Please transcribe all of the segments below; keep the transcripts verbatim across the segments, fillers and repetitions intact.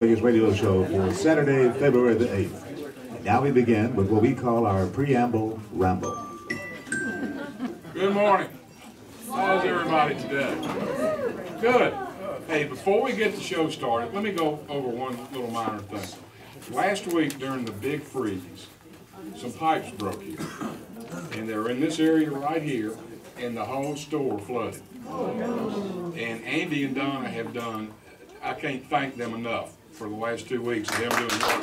Vegas radio show for Saturday, February the eighth. And now we begin with what we call our preamble ramble. Good morning. How's everybody today? Good. Hey, before we get the show started, let me go over one little minor thing. Last week during the big freeze, some pipes broke here. And they're in this area right here, and the whole store flooded. And Andy and Donna have done, I can't thank them enough for the last two weeks of them doing work to get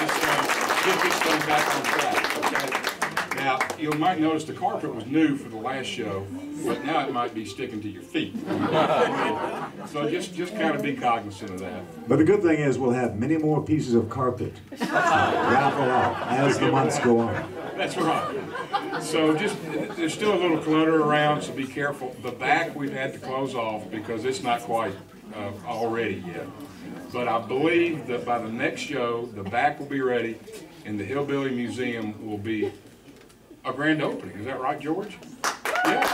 this, uh, get this thing back on track. Okay? Now, you might notice the carpet was new for the last show, but now it might be sticking to your feet. So just, just kind of be cognizant of that. But the good thing is we'll have many more pieces of carpet to raffle off as the months go on. That's right. So just, there's still a little clutter around, so be careful. The back we've had to close off because it's not quite uh, all ready yet. But I believe that by the next show, the back will be ready, and the Hillbilly Museum will be a grand opening. Is that right, George? Yeah.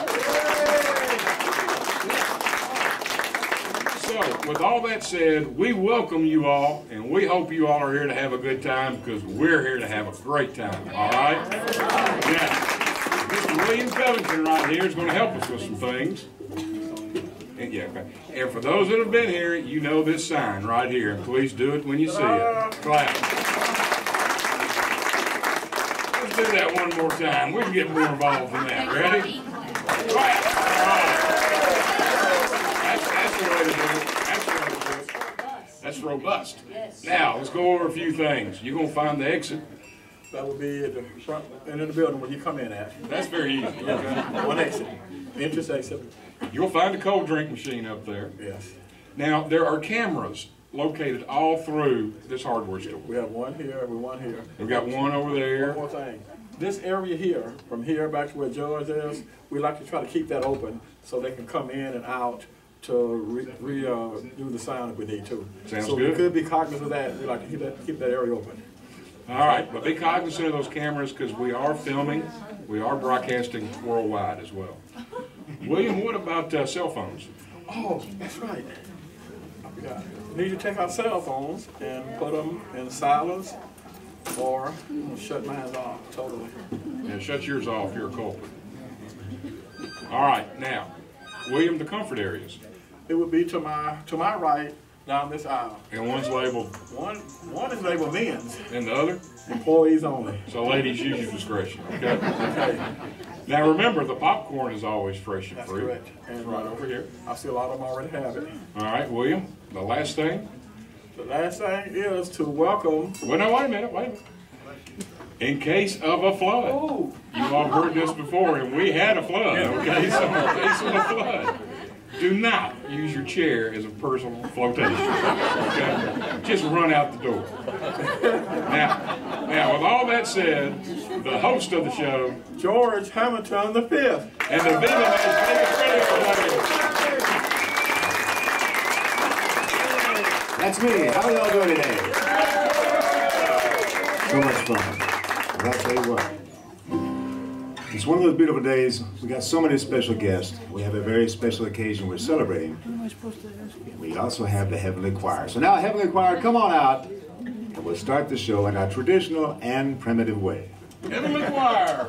So with all that said, we welcome you all, and we hope you all are here to have a good time, because we're here to have a great time, all right? Yeah. Mister William Covington right here is going to help us with some things. And, yeah, okay. And for those that have been here, you know this sign right here. And please do it when you see it. Clap. Let's do that one more time. We can get more involved than that. Ready? Clap. That's, that's the way to do it. That's the way to do it. That's robust. Now, let's go over a few things. You're going to find the exit. That would be at the front end of the building where you come in at. That's very easy. Okay. One exit. Entrance exit. You'll find a cold drink machine up there. Yes. Now, there are cameras located all through this hardware store. We have one here, we have one here. We've got one over there. One more thing. This area here, from here back to where George is, we like to try to keep that open so they can come in and out to re, re uh, do the sound if we need to. Sounds so good. So we could be cognizant of that. We like to keep that, keep that area open. All right, but be cognizant of those cameras because we are filming, we are broadcasting worldwide as well. William, what about uh, cell phones? Oh, that's right. Yeah. We need to take our cell phones and put them in silence or shut mine off totally. Yeah, shut yours off, you're a culprit. All right, now, William, the comfort areas. It would be to my, to my right. Down this aisle. And one's labeled? One one is labeled men's. And the other? Employees only. So ladies, use your discretion, okay? Okay. Now remember, the popcorn is always fresh and free. That's correct. And right over here. I see a lot of them already have it. All right, William, the last thing? The last thing is to welcome... Well, no, wait a minute, wait a minute. In case of a flood. Oh. You've all heard this before, and we had a flood, okay? So in case of a flood. Do not use your chair as a personal flotation. Okay? Just run out the door. Now, now, with all that said, the host of the show, George Hamilton the fifth, and the Viva! NashVegas. That's me. How are y'all doing today? So much fun. Well, I'll tell you what. It's one of those beautiful days. We got so many special guests. We have a very special occasion we're celebrating. We also have the Heavenly Choir. So now, Heavenly Choir, come on out, and we'll start the show in our traditional and primitive way. Heavenly Choir!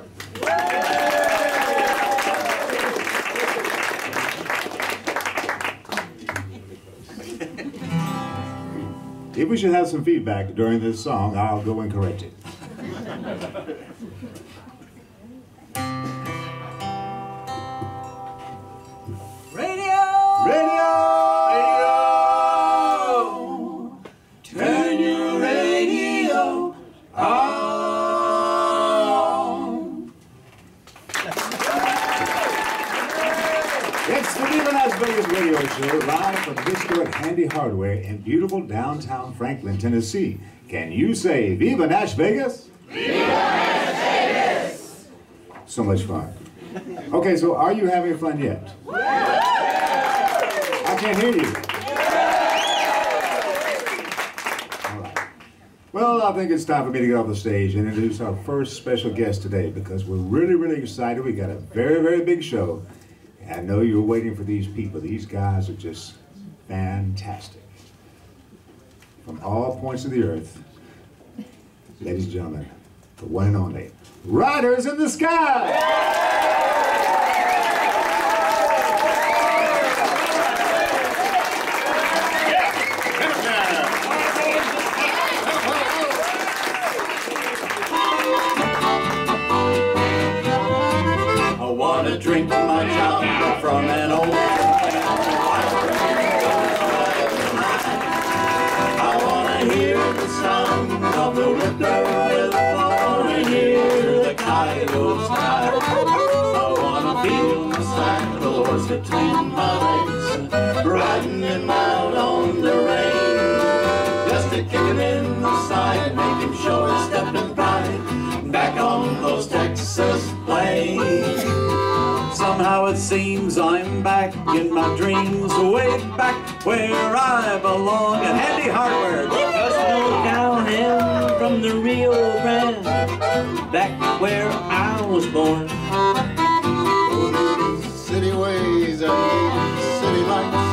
If we should have some feedback during this song, I'll go and correct it. Live from this store at Handy Hardware in beautiful downtown Franklin, Tennessee. Can you say Viva NashVegas? Viva NashVegas! So much fun. Okay, so are you having fun yet? I can't hear you. All right. Well, I think it's time for me to get off the stage and introduce our first special guest today because we're really, really excited. We got a very, very big show. I know you're waiting for these people. These guys are just fantastic. from all points of the earth, ladies and gentlemen, the one and only Riders in the Sky! I want to drink my chocolate from an old I want to hear the sound of the whippoorwill. I want to hear the coyotes cry. I want to feel the sound of the horse between my legs, riding him out on the range, just to kick him in the side, make him show his step and pride, back on those Texas plains. Somehow it seems I'm back in my dreams, way back where I belong at Handy Hardware, just downhill from the Rio Grande, back where I was born. Oh, city ways and city lights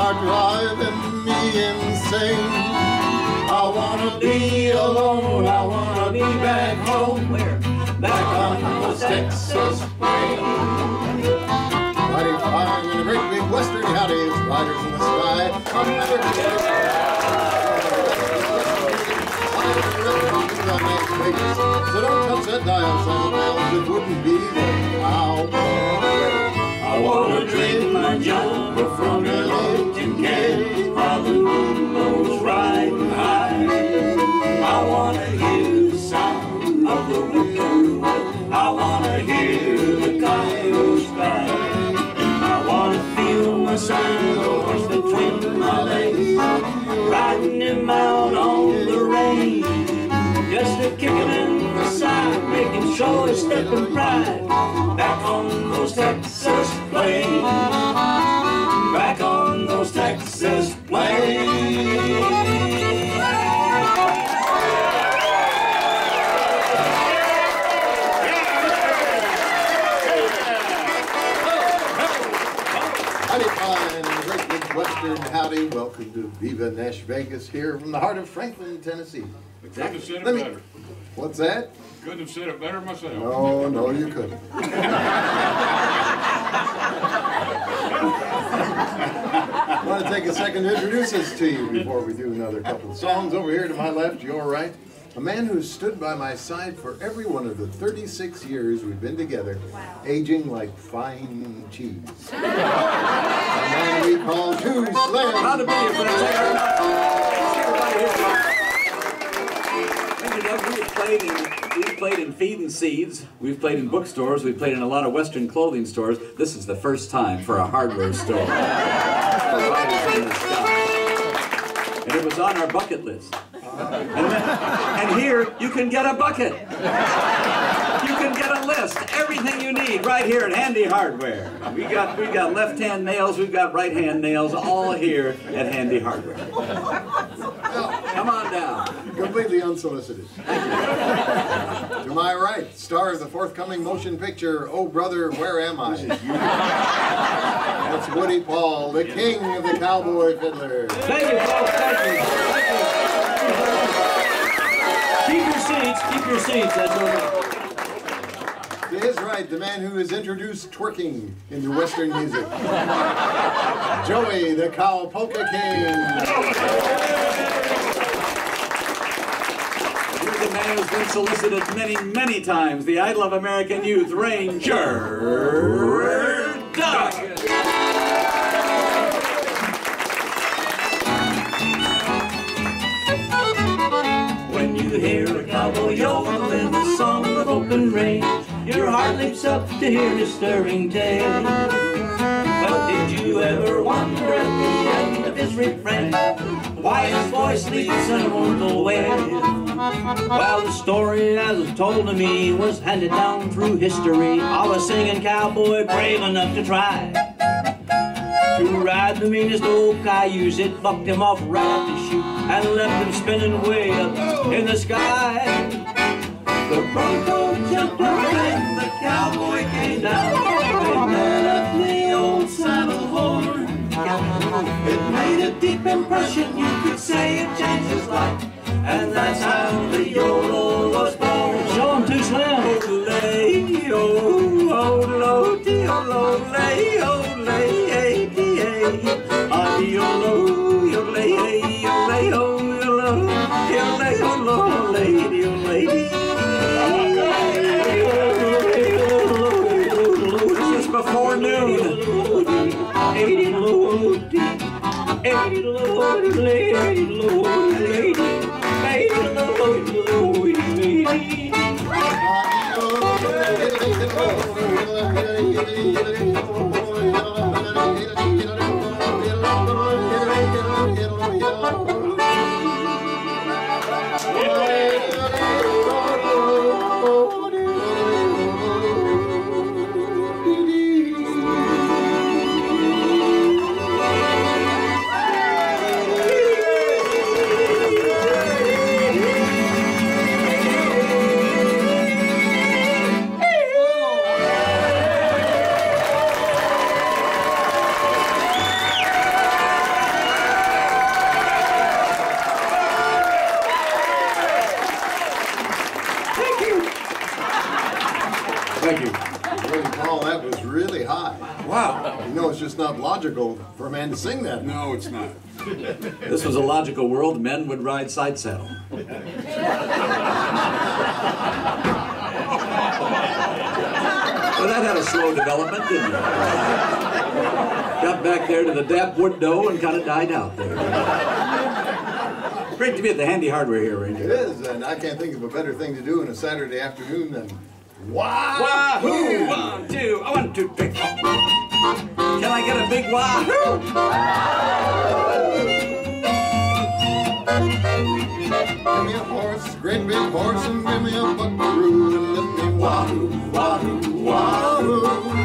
are driving me insane. I wanna be alone, I wanna be back home, where? Back on those Texas plains. I'm in a great big western county, it's Riders in the Sky. I'm never kidding. So don't touch that dial, son, it wouldn't be the wow. I wanna drink my jungle from the lake and get while the moon goes riding high. I wanna hear the sound of the whippoorwill. I wanna hear the coyotes cry. Sound the horse between my legs, riding him out on the range, just to kick him in the side, make him show his step and pride, back on those Texas plains, back on those Texas plains. Western howdy, welcome to Viva! NashVegas here from the heart of Franklin, Tennessee. Exactly. Couldn't have said it better. What's that? Couldn't have said it better myself. No, no, you couldn't. I want to take a second to introduce us to you before we do another couple of songs. Over here to my left, your right, a man who's stood by my side for every one of the thirty-six years we've been together, wow. Aging like fine cheese. A man we call Two Slim. Proud to be here, but I tell you, we've played in, we've played in Feed and Seeds, we've played in bookstores, we've played in a lot of Western clothing stores. This is the first time for a hardware store. Right in the sky. And it was on our bucket list. And, then, and here, you can get a bucket. You can get a list, everything you need right here at Handy Hardware. We got, we got left-hand nails, we've got right-hand nails, all here at Handy Hardware. Come on down. Completely unsolicited. To my right, star of the forthcoming motion picture, Oh Brother, Where Am I? That's Woody Paul, the king of the cowboy fiddlers. Thank you, folks. Thank you. Thank you. Keep your seats, keep your seats, that's all right. To his right, the man who has introduced twerking into Western music. Joey the Cowpoke Kane. He's the man who's been solicited many, many times, the idol of American youth, Ranger Doug. You hear a cowboy yokel in the song of open range, your heart leaps up to hear his stirring tale. But did you ever wonder at the end of his refrain why his voice leaps and won't go away? Well, the story as was told to me was handed down through history of a singing cowboy brave enough to try to ride the meanest old cayuse. It bucked him off right out the chute and left him spinning way up in the sky. The bronco jumped up and the cowboy came down. It let up the old saddle horn. It made a deep impression, you could say it changes life, and that's how the yodel was born. Show 'em too slim. This is before noon. Not logical for a man to sing that. No, it's not. This was a logical world. Men would ride side saddle. Well, that had a slow development, didn't it? Got back there to the dapwood doe and kind of died out there. Great to be at the Handy Hardware here, Ranger. It is, and I can't think of a better thing to do on a Saturday afternoon than wahoo! One, two, I want to pick up. Can I get a big wahoo? Give me a horse, great big horse, and give me a buckaroo, and let me wahoo, wahoo, wahoo.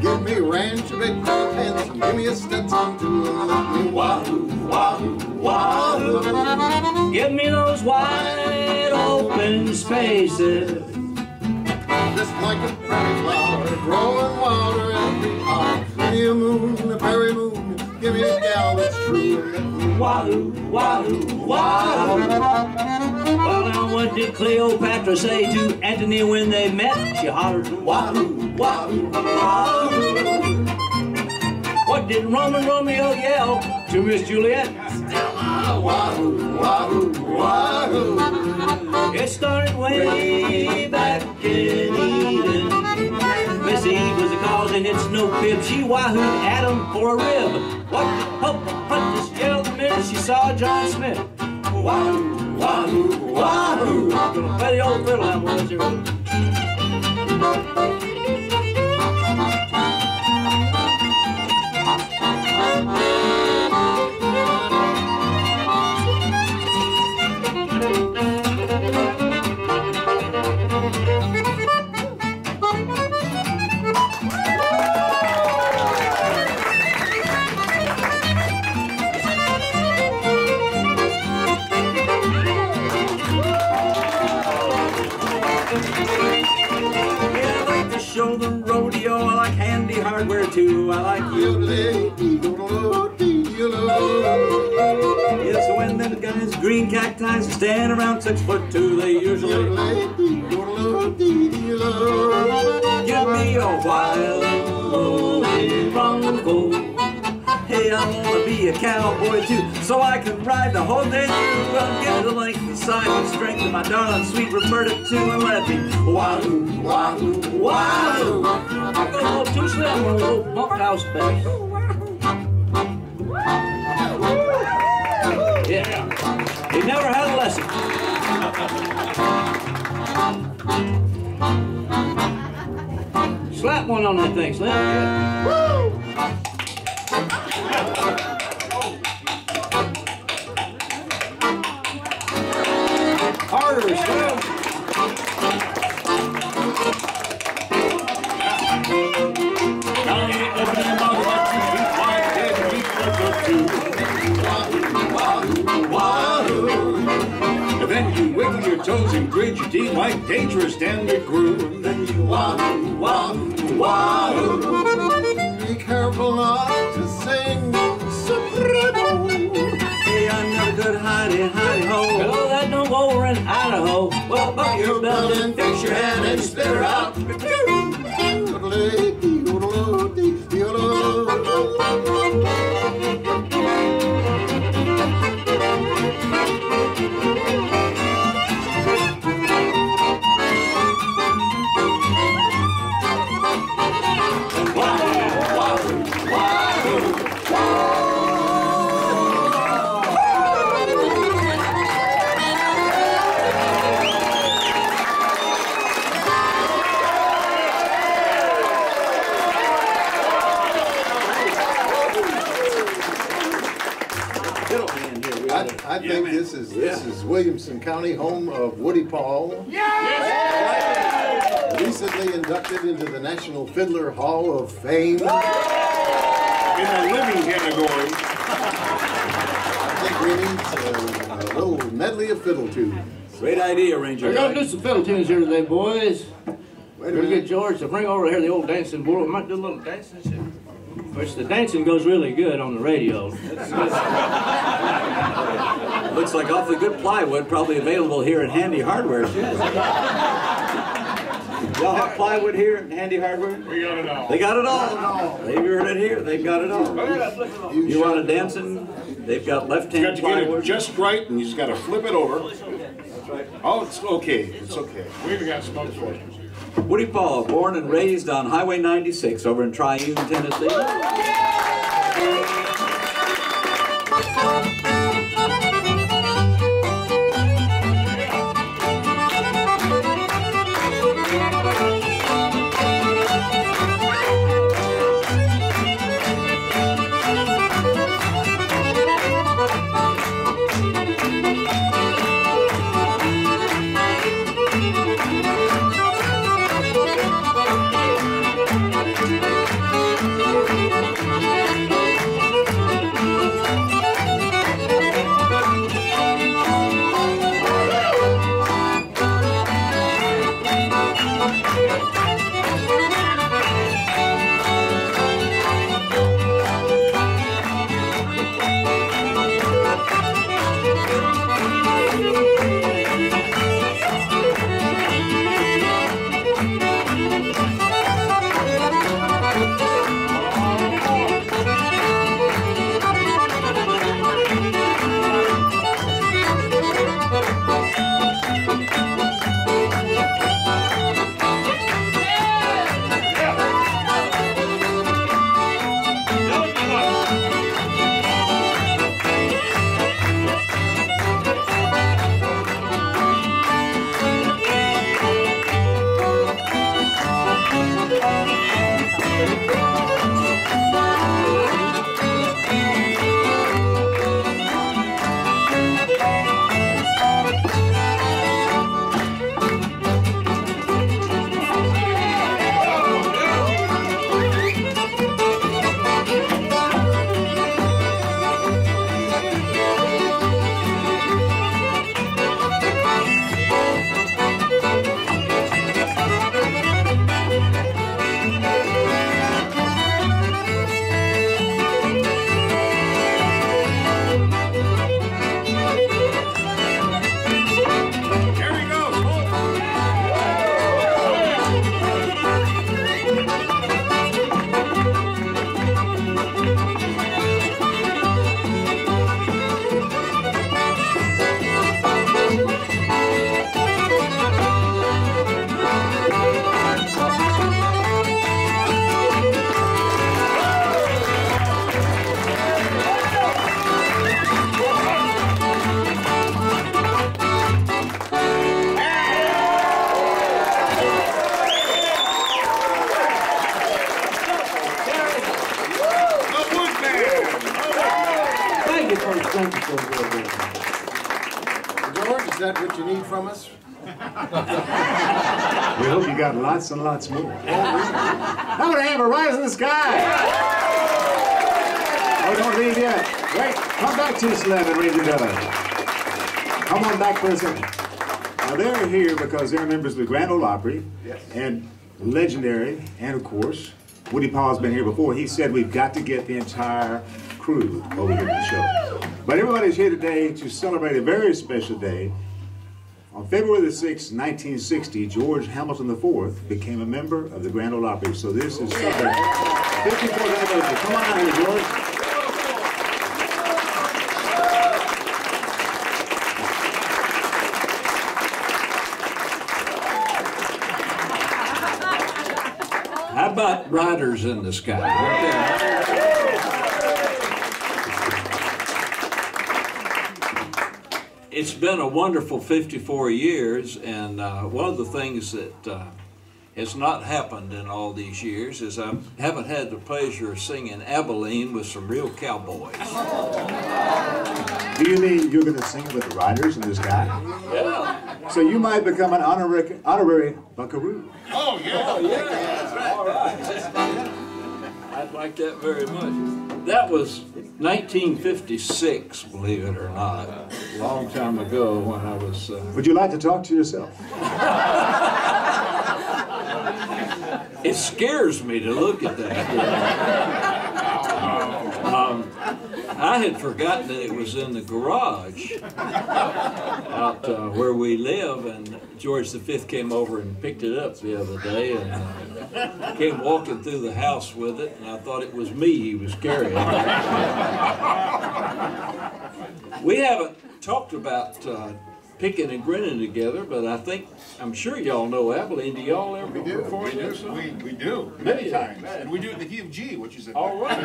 Give me ranch, a big crab pants, and give me a Stetson too, and let me wahoo, wahoo, wahoo. Give me those wide open spaces. Just like a prairie flower, growing wilder every hour. Give me a moon, a prairie moon, give me a gal that's true. Wahoo, wahoo, wahoo. Well, now what did Cleopatra say to Antony when they met? She hollered, wahoo, wahoo, wahoo. What did Roman Romeo yell to Miss Juliet? Wahoo, wahoo, wahoo. It started way back in Eden. Miss Eve was the cause and it's no fib. She wahooed Adam for a rib. What the hope hunters yelled the minute she saw John Smith. Wahoo, wahoo, wahoo. Gonna play the old fiddle I was here. Hardware too, I like yodeling. Yes, when the guys green cacti stand around six foot two, they usually give me a wild bronco. Hey, I wanna be a cowboy too, so I can ride the whole day through. I'll give the length and size and strength to my darling sweet Roberta too, and let it be wahoo, wahoo, wahoo. I'm going to go too slow. I'm going to go bunkhouse back. Yeah. He never had a lesson. Slap one on that thing, Slim. Woo! Harder, Slim. Wiggle your toes and grit your teeth like dangerous down the groove. And then you wahoo, wahoo, wahoo. Be careful not to sing soprano. Hey, I good honey, honey ho. Go that no over in Idaho. Well, buck your belt and fix your hand and spit her out. I yeah, think man. this is this yeah. is Williamson County, home of Woody Paul. Yes! Yes! Recently inducted into the National Fiddler Hall of Fame. In the living category. I think we need a, a little medley of fiddle tunes. Great idea, Ranger. We're gonna do some fiddle tunes here today, boys. Wait a minute. Get George to bring over here the old dancing board. We might do a little dancing shit. Which the dancing goes really good on the radio. That's, that's, looks like awfully good plywood, probably available here at Handy Hardware. Y'all have plywood here at Handy Hardware? We got it all. They got it all. They've heard it here. They've got it all. You want a dancing? They've got left-hand plywood. You got to plywood. Get it just right, and you just got to flip it over. That's right. Oh, it's okay. It's okay. We even got smoke torches. Woody Paul, born and raised on Highway ninety-six over in Triune, Tennessee. Lots and lots more. Now we're going to have a Rise in the Sky. Oh, don't leave yet. Wait, come back to us, Lem and Ranger Doug. Come on back for a second. Now they're here because they're members of the Grand Ole Opry, yes. And legendary, and of course, Woody Paul's been here before. He said we've got to get the entire crew over to the show. But everybody's here today to celebrate a very special day. On February the sixth, nineteen sixty, George Hamilton the fourth became a member of the Grand Ole Opry. So this is something. fifty-fourth anniversary. Come on out here, George. How about Riders in the Sky? Right there. It's been a wonderful fifty-four years, and uh, one of the things that uh, has not happened in all these years is I haven't had the pleasure of singing Abilene with some real cowboys. Do you mean you're going to sing with the Riders in the Sky? Yeah. So you might become an honorary, honorary buckaroo. Oh, yeah. Oh, yeah. That's right. All right. I'd like that very much. That was nineteen fifty-six, believe it or not, a long time ago when I was... Uh... Would you like to talk to yourself? It scares me to look at that. Um, I had forgotten that it was in the garage out uh, where we live, and George the fifth came over and picked it up the other day, and uh, came walking through the house with it, and I thought it was me he was carrying. We haven't talked about uh, picking and grinning together, but I think, I'm sure y'all know Abilene. Do y'all ever we do. perform? We do. So? We, we do. Many yeah. times. And we do it in the key of G, which is a... All right.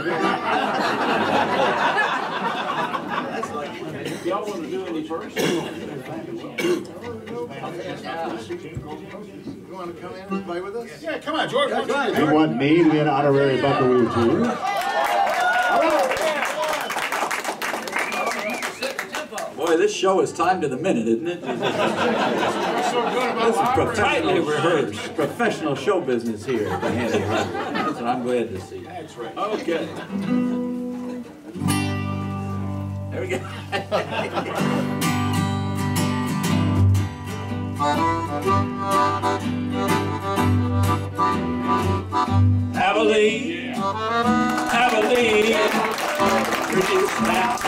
That's like... Y'all want to do any first? You want to come in and play with us? Yeah, come on, George. Yeah, come on. You want me to be an honorary buckaroo, too? Boy, this show is timed to the minute, isn't it? This is tightly rehearsed, professional show business here at the Handy Hardware. So I'm glad to see you. That's right. Okay. There we go. Abilene, yeah. Abilene, pretty snap.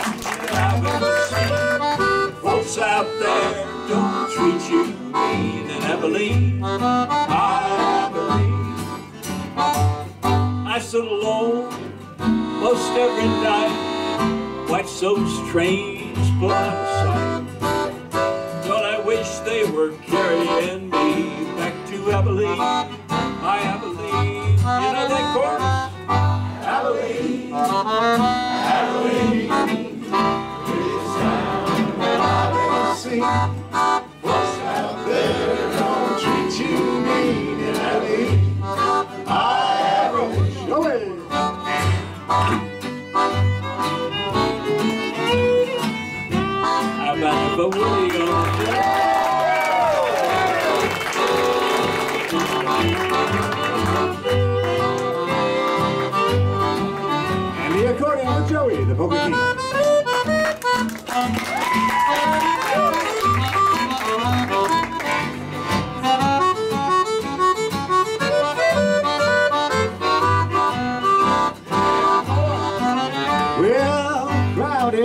Folks out there don't treat you mean in Abilene, Abilene. I sit alone most every night, watch those trains pull out of sight. Don't I wish they were carrying me back to Abilene, my Abilene. You know that chorus? Abilene, Abilene. What's out there don't treat you mean in Abilene, I ever wish. Joey. How about the William? And the accordion with Joey, the Poker King.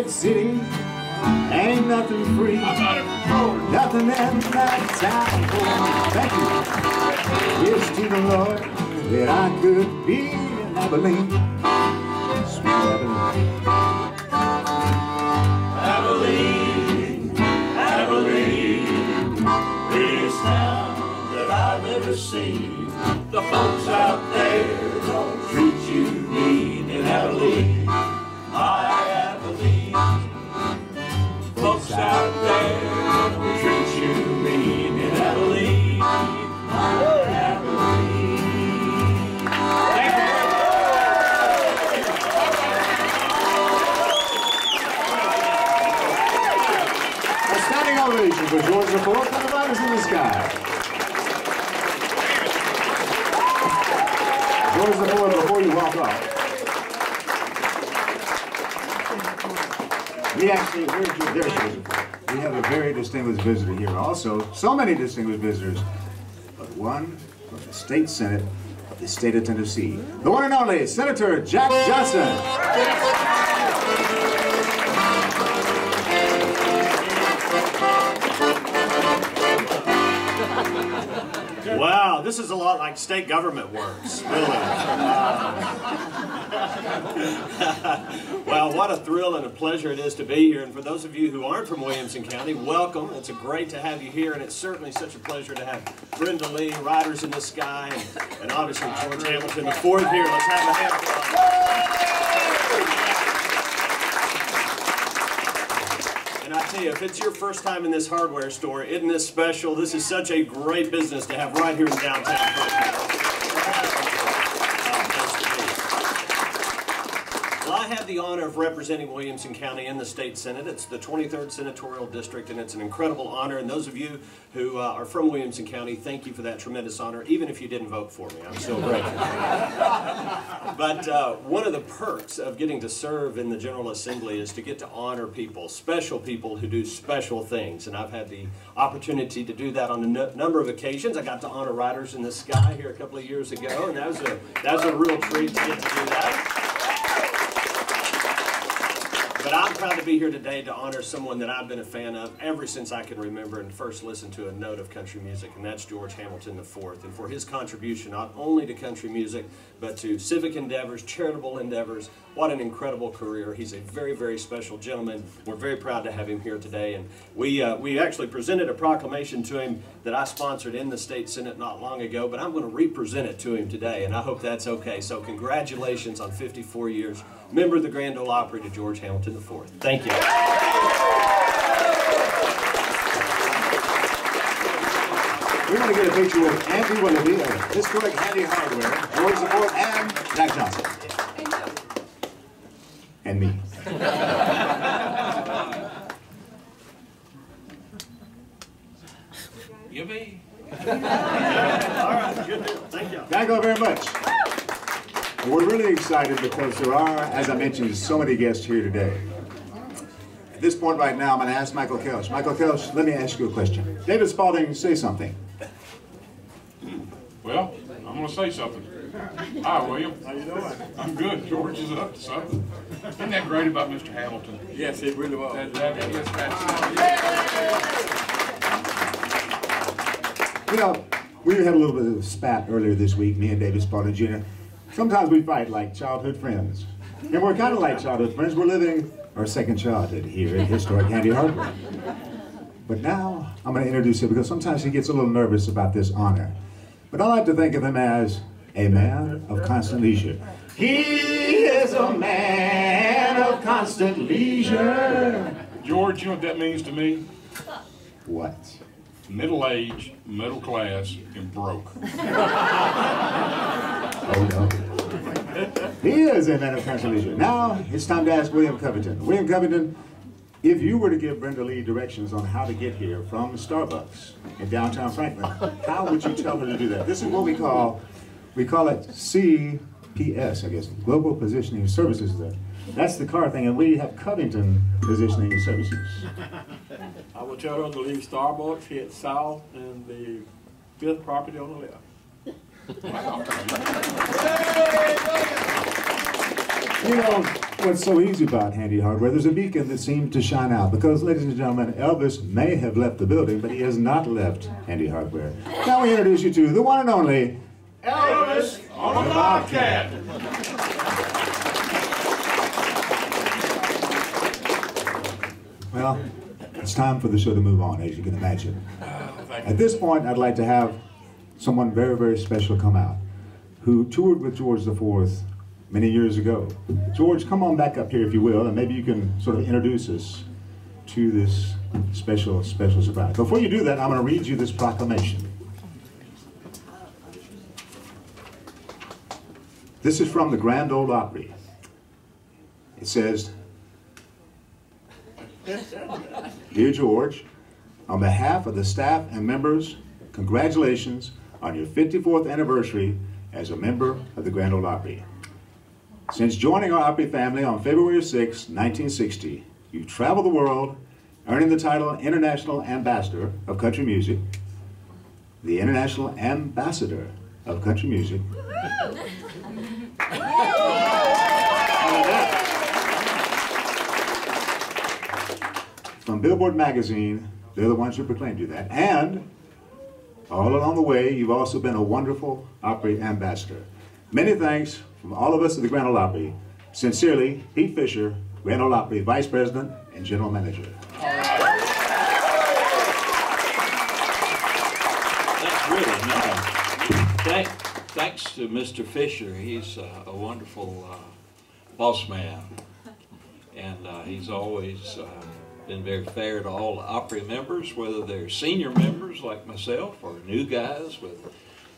City, ain't nothing free, nothing in that town. Thank you. Yes, to the Lord, that I could be in Abilene, sweet Abilene. Abilene, Abilene, prettiest town that I've ever seen. The folks out there don't treat you mean in Abilene. I Folks out there will treat you mean in Abilene, my Abilene. Thank you. A standing ovation for George the Fourth and the Riders in the Sky. George the Fourth, before you walk off. We actually, where's your, we have a very distinguished visitor here also. So many distinguished visitors, but one from the State Senate of the state of Tennessee. The one and only Senator Jack Johnson. Wow, this is a lot like state government works, really. Well, what a thrill and a pleasure it is to be here. And for those of you who aren't from Williamson County, welcome. It's a great to have you here, and it's certainly such a pleasure to have Brenda Lee, Riders in the Sky, and, and obviously George Hamilton the fourth here. Let's have a hand for them. And I tell you, if it's your first time in this hardware store, isn't this special? This is such a great business to have right here in downtown. I have the honor of representing Williamson County in the State Senate. It's the twenty-third Senatorial District, and it's an incredible honor. And those of you who uh, are from Williamson County, thank you for that tremendous honor, even if you didn't vote for me. I'm so grateful. But uh, one of the perks of getting to serve in the General Assembly is to get to honor people, special people who do special things. And I've had the opportunity to do that on a number of occasions. I got to honor Riders in the Sky here a couple of years ago, and that was a, that was a real treat to get to do that. But I'm proud to be here today to honor someone that I've been a fan of ever since I can remember and first listened to a note of country music, and that's George Hamilton the fourth. And for his contribution not only to country music, but to civic endeavors, charitable endeavors, what an incredible career. He's a very, very special gentleman. We're very proud to have him here today. And we, uh, we actually presented a proclamation to him that I sponsored in the State Senate not long ago, but I'm going to re-present it to him today, and I hope that's okay. So congratulations on fifty-four years. Member of the Grand Ole Opry to George Hamilton the fourth. Thank you. We're going to get a picture with Andy, one of the historic Handy Hardware, George the Fourth, and Jack Johnson. And me. You me. All right, good deal. Thank you. Thank you very much. We're really excited because there are, as I mentioned, so many guests here today. At this point right now, I'm going to ask Michael Kelsch. Michael Kelsch, let me ask you a question. David Spalding, say something. Well, I'm going to say something. Hi, William. How you doing? I'm good. George is up to something. Isn't that great about Mister Hamilton? Yes, it really was. That, that, yes, that's, you know, we had a little bit of a spat earlier this week, me and David Spalding Junior Sometimes we fight like childhood friends. And we're kind of like childhood friends. We're living our second childhood here at historic Handy Hardware. But now I'm going to introduce him because sometimes he gets a little nervous about this honor. But I like to think of him as a man of constant leisure. He is a man of constant leisure. George, you know what that means to me? What? Middle-aged, middle-class, and broke. Oh, no. He is a man of constant leisure. Now, it's time to ask William Covington. William Covington, if you were to give Brenda Lee directions on how to get here from Starbucks in downtown Franklin, how would you tell her to do that? This is what we call, we call it C P S, I guess, Global Positioning Services. There. That's the car thing, and we have Covington Positioning Services. I will tell her to leave Starbucks, head south, and the fifth property on the left. Wow. You know what's so easy about Handy Hardware? There's a beacon that seems to shine out because, ladies and gentlemen, Elvis may have left the building, but he has not left Handy Hardware. Now we introduce you to the one and only Elvis on the Bobcat. Well, it's time for the show to move on, as you can imagine. At this point, I'd like to have someone very, very special come out, who toured with George the fourth many years ago. George, come on back up here, if you will, and maybe you can sort of introduce us to this special, special surprise. Before you do that, I'm going to read you this proclamation. This is from the Grand Ole Opry. It says, "Dear George, on behalf of the staff and members, congratulations on your fifty-fourth anniversary as a member of the Grand Ole Opry. Since joining our Opry family on February sixth, nineteen sixty, you've traveled the world, earning the title International Ambassador of Country Music, the International Ambassador of Country Music, from Billboard Magazine, they're the ones who proclaimed you that, and All along the way, you've also been a wonderful Opry ambassador. Many thanks from all of us at the Grand Ole Opry. Sincerely, Pete Fisher, Grand Ole Opry Vice President and General Manager. That's really nice. Thank, thanks to Mister Fisher. He's uh, a wonderful uh, boss man, and uh, he's always uh, been very fair to all the Opry members, whether they're senior members like myself or new guys with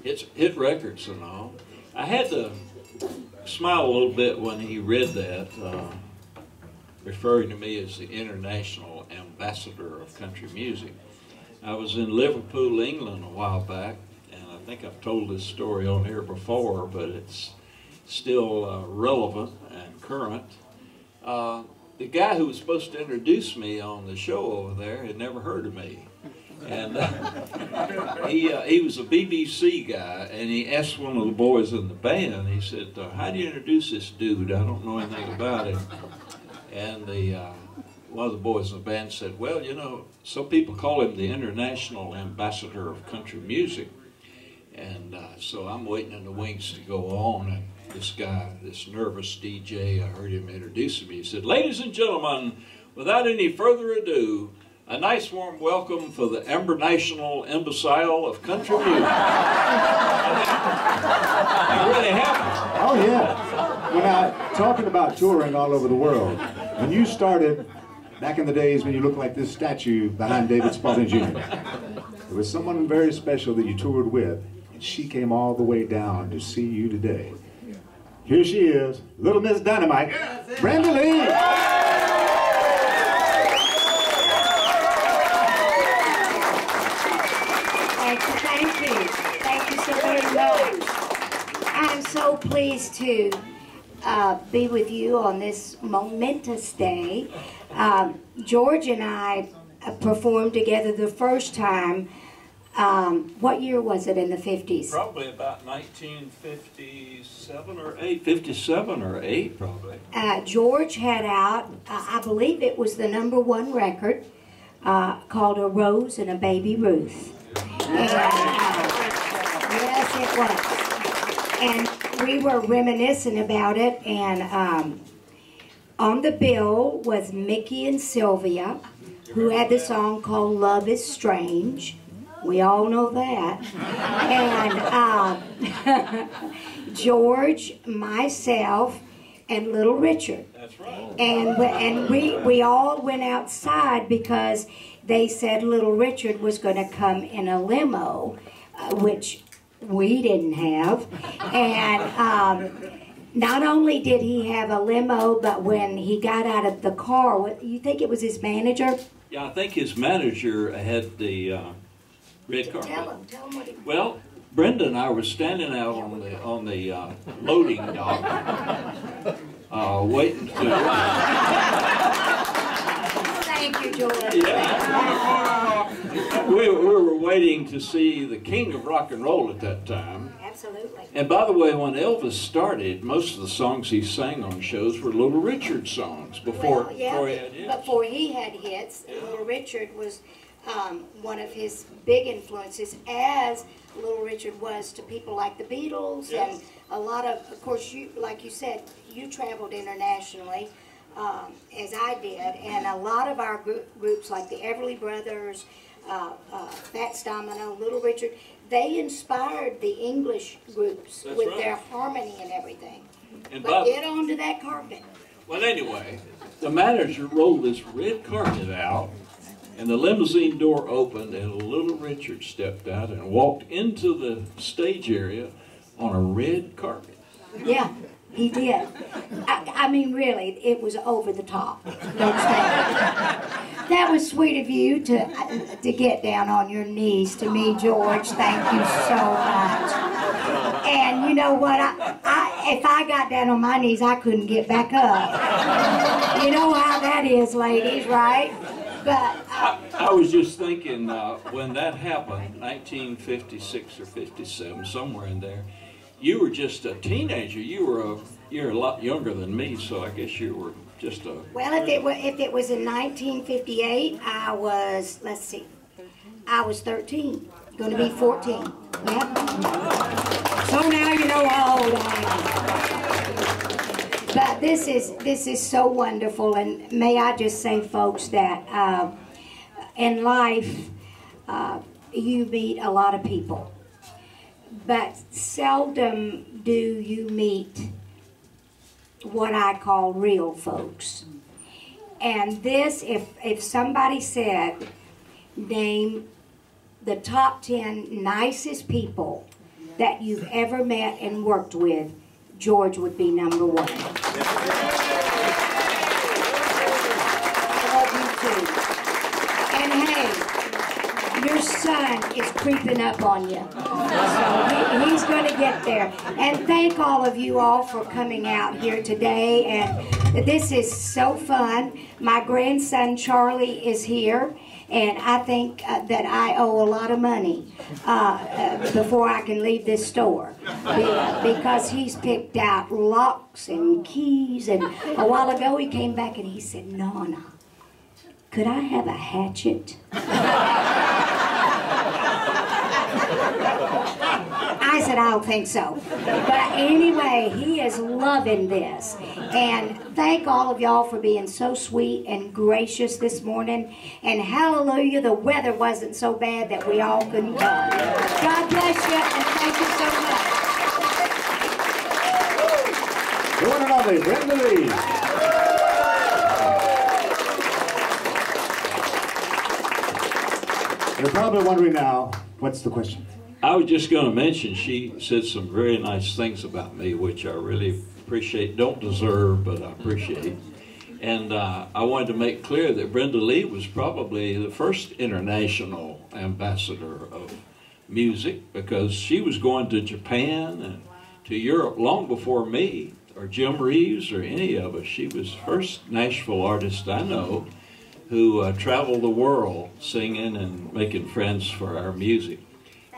hits, hit records and all. I had to smile a little bit when he read that, uh, referring to me as the International Ambassador of Country Music. I was in Liverpool, England a while back, and I think I've told this story on here before, but it's still uh, relevant and current. Uh, the guy who was supposed to introduce me on the show over there had never heard of me. And uh, he, uh, he was a B B C guy, and he asked one of the boys in the band, he said, uh, how do you introduce this dude? I don't know anything about him. And the, uh, one of the boys in the band said, well, you know, some people call him the International Ambassador of Country Music. And uh, so I'm waiting in the wings to go on, and this guy, this nervous D J, I heard him introducing me. He said, ladies and gentlemen, without any further ado, a nice warm welcome for the Ambernational Imbecile of Country Music. It really happened. Oh, yeah. When I, talking about touring all over the world, when you started, back in the days when you looked like this statue behind David Spalding Junior, there was someone very special that you toured with, and she came all the way down to see you today. Here she is, Little Miss Dynamite, yeah, Brenda Lee. I'm so pleased to uh, be with you on this momentous day. Um, George and I performed together the first time. Um, what year was it in the fifties? Probably about nineteen fifty-seven or eight. fifty-seven or eight, probably. Uh, George had out, uh, I believe it was the number one record, uh, called A Rose and a Baby Ruth. And, uh, yes, it was. And we were reminiscing about it, and um, on the bill was Mickey and Sylvia, who had the song called Love is Strange. We all know that. And um, George, myself, and Little Richard. That's right. And, and we, we all went outside because they said Little Richard was going to come in a limo, uh, which we didn't have. And um, not only did he have a limo, but when he got out of the car, what, you think it was his manager? Yeah, I think his manager had the uh, red carpet. Tell him, tell him what he... Well, Brenda and I were standing out on the on the uh, loading dock, uh, waiting to. Thank you, George. Yeah. We, we were waiting to see the king of rock and roll at that time. Absolutely. And by the way, when Elvis started, most of the songs he sang on shows were Little Richard songs before, well, yeah, before he had hits. Before he had hits, yeah. Little Richard was um, one of his big influences, as Little Richard was to people like the Beatles. Yes. And a lot of, of course, you, like you said, you traveled internationally, um, as I did, and a lot of our gr groups like the Everly Brothers, Uh, uh, Fats Domino, Little Richard, they inspired the English groups. That's with right. Their harmony and everything. And but Bob, get onto that carpet. Well, anyway, the manager rolled this red carpet out, and the limousine door opened, and Little Richard stepped out and walked into the stage area on a red carpet. Yeah, he did. I, I mean, really, it was over the top. That was sweet of you to to get down on your knees to me, George. Thank you so much. And you know what? I, I if I got down on my knees, I couldn't get back up. You know how that is, ladies, right? But uh, I, I was just thinking uh, when that happened, nineteen fifty-six or fifty-seven, somewhere in there. You were just a teenager. You were a you're a lot younger than me, so I guess you were. Just a well, if it, were, if it was in nineteen fifty-eight, I was, let's see, I was thirteen, going to be fourteen. Yep. So now you know how old I am. But this is, this is so wonderful, and may I just say, folks, that uh, in life uh, you meet a lot of people, but seldom do you meet what I call real folks. And this, if, if somebody said, name the top ten nicest people that you've ever met and worked with, George would be number one. I love you too. And hey, your son is creeping up on you. So he, he's going to get there. And thank all of you all for coming out here today. And this is so fun. My grandson Charlie is here. And I think uh, that I owe a lot of money uh, uh, before I can leave this store, because he's picked out locks and keys. And a while ago he came back and he said, "Nonna, could I have a hatchet?" I said, "I don't think so." But anyway, he is loving this. And thank all of y'all for being so sweet and gracious this morning. And hallelujah, the weather wasn't so bad that we all couldn't come. God bless you, and thank you so much. The one and only Brenda Lee. You're probably wondering now, what's the question? I was just going to mention, she said some very nice things about me, which I really appreciate, don't deserve, but I appreciate. And uh, I wanted to make clear that Brenda Lee was probably the first international ambassador of music, because she was going to Japan and to Europe long before me, or Jim Reeves, or any of us. She was the first Nashville artist I know who uh, traveled the world singing and making friends for our music.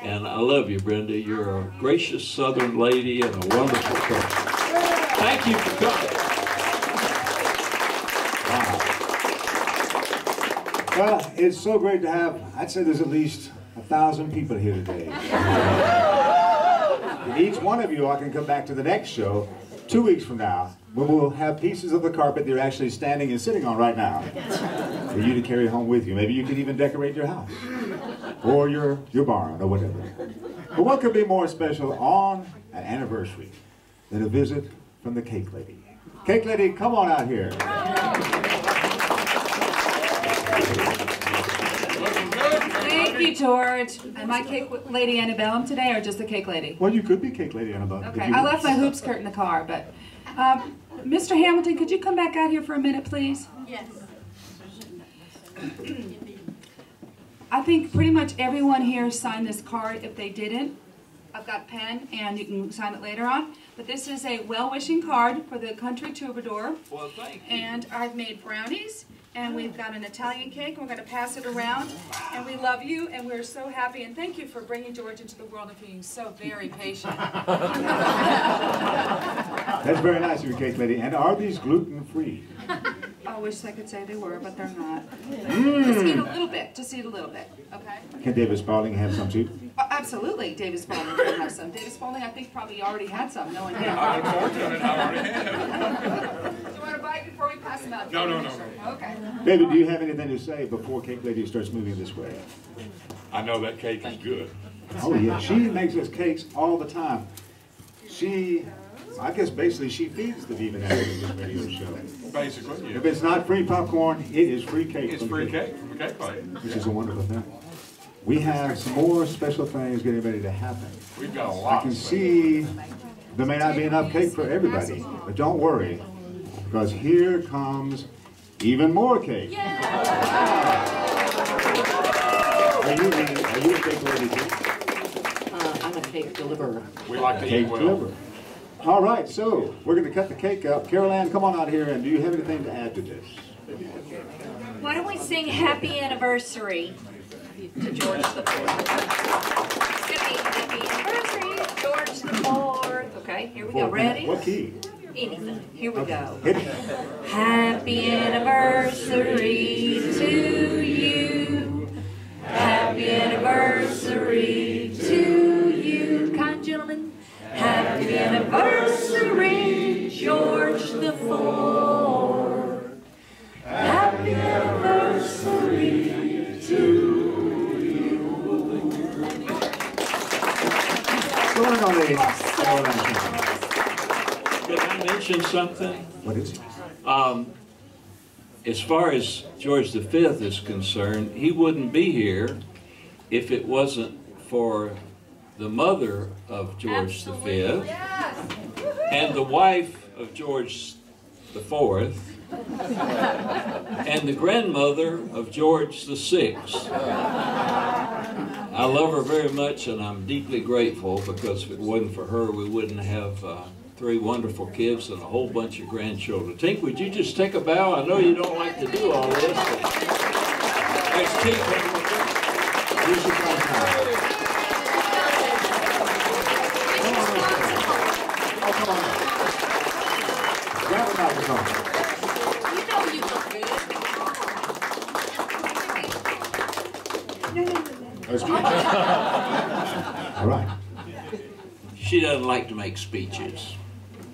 And I love you, Brenda. You're a gracious Southern lady and a wonderful person. Thank you for coming. Wow. Well, it's so great to have, I'd say there's at least a thousand people here today. And each one of you, I can come back to the next show two weeks from now, when we'll have pieces of the carpet they're actually standing and sitting on right now for you to carry home with you. Maybe you can even decorate your house, or your, your barn, or whatever. But what could be more special on an anniversary than a visit from the Cake Lady? Cake Lady, come on out here. Thank you, George. Am I Cake Lady Antebellum today, or just the Cake Lady? Well, you could be Cake Lady Antebellum. Okay, I left my hoops curt in the car, but... Um, Mister Hamilton, could you come back out here for a minute, please? Yes. I think pretty much everyone here signed this card. If they didn't, I've got a pen, and you can sign it later on. But this is a well-wishing card for the country troubadour. Well, thank you. And I've made brownies, and we've got an Italian cake, and we're going to pass it around. And we love you, and we're so happy, and thank you for bringing George into the world and being so very patient. That's very nice of you, Cake Lady. And are these gluten-free? I wish I could say they were, but they're not. Mm. Just eat a little bit. Just eat a little bit, okay? Can David Spalding have some, too? Oh, absolutely, David Spalding can have some. David Spalding, I think, probably already had some. No one did. I look forward to it. I already have. Do you want to buy it before we pass them out? No, no, no, no. Okay. David, do you have anything to say before Cake Lady starts moving this way? I know that cake Thank is good. Oh, yeah. She makes us cakes all the time. She... I guess basically she feeds the Viva! NashVegas radio show. Basically, yeah. If it's not free popcorn, it is free cake. It's free cake from the Cake Lady. Which is a wonderful thing. We have some more special things getting ready to happen. We've got a lot. I can see there may not be enough cake for everybody, but don't worry, because here comes even more cake. Yeah. Are you a, are you a Cake Lady too? Uh, I'm a cake deliverer. We like to eat well. Cake deliverer. All right, so we're going to cut the cake up. Carol Ann, come on out here, and do you have anything to add to this? Why don't we sing Happy Anniversary to George the Fourth? It's going to be Happy Anniversary, George the Fourth. Okay, here we go. Ready? What key? Anything. Here we go. Happy Anniversary to you. Happy Anniversary. Carol Ann Turney. Did I mention something? What is it? Um, as far as George the Fifth is concerned, he wouldn't be here if it wasn't for the mother of George Absolutely. the Fifth yes. and the wife of George the Fourth and the grandmother of George the Sixth. I love her very much, and I'm deeply grateful, because if it wasn't for her, we wouldn't have uh, three wonderful kids and a whole bunch of grandchildren. Tink, would you just take a bow? I know you don't like to do all this. There's Tink. Here's your grandchild. You know you look good. That's good. All right. She doesn't like to make speeches.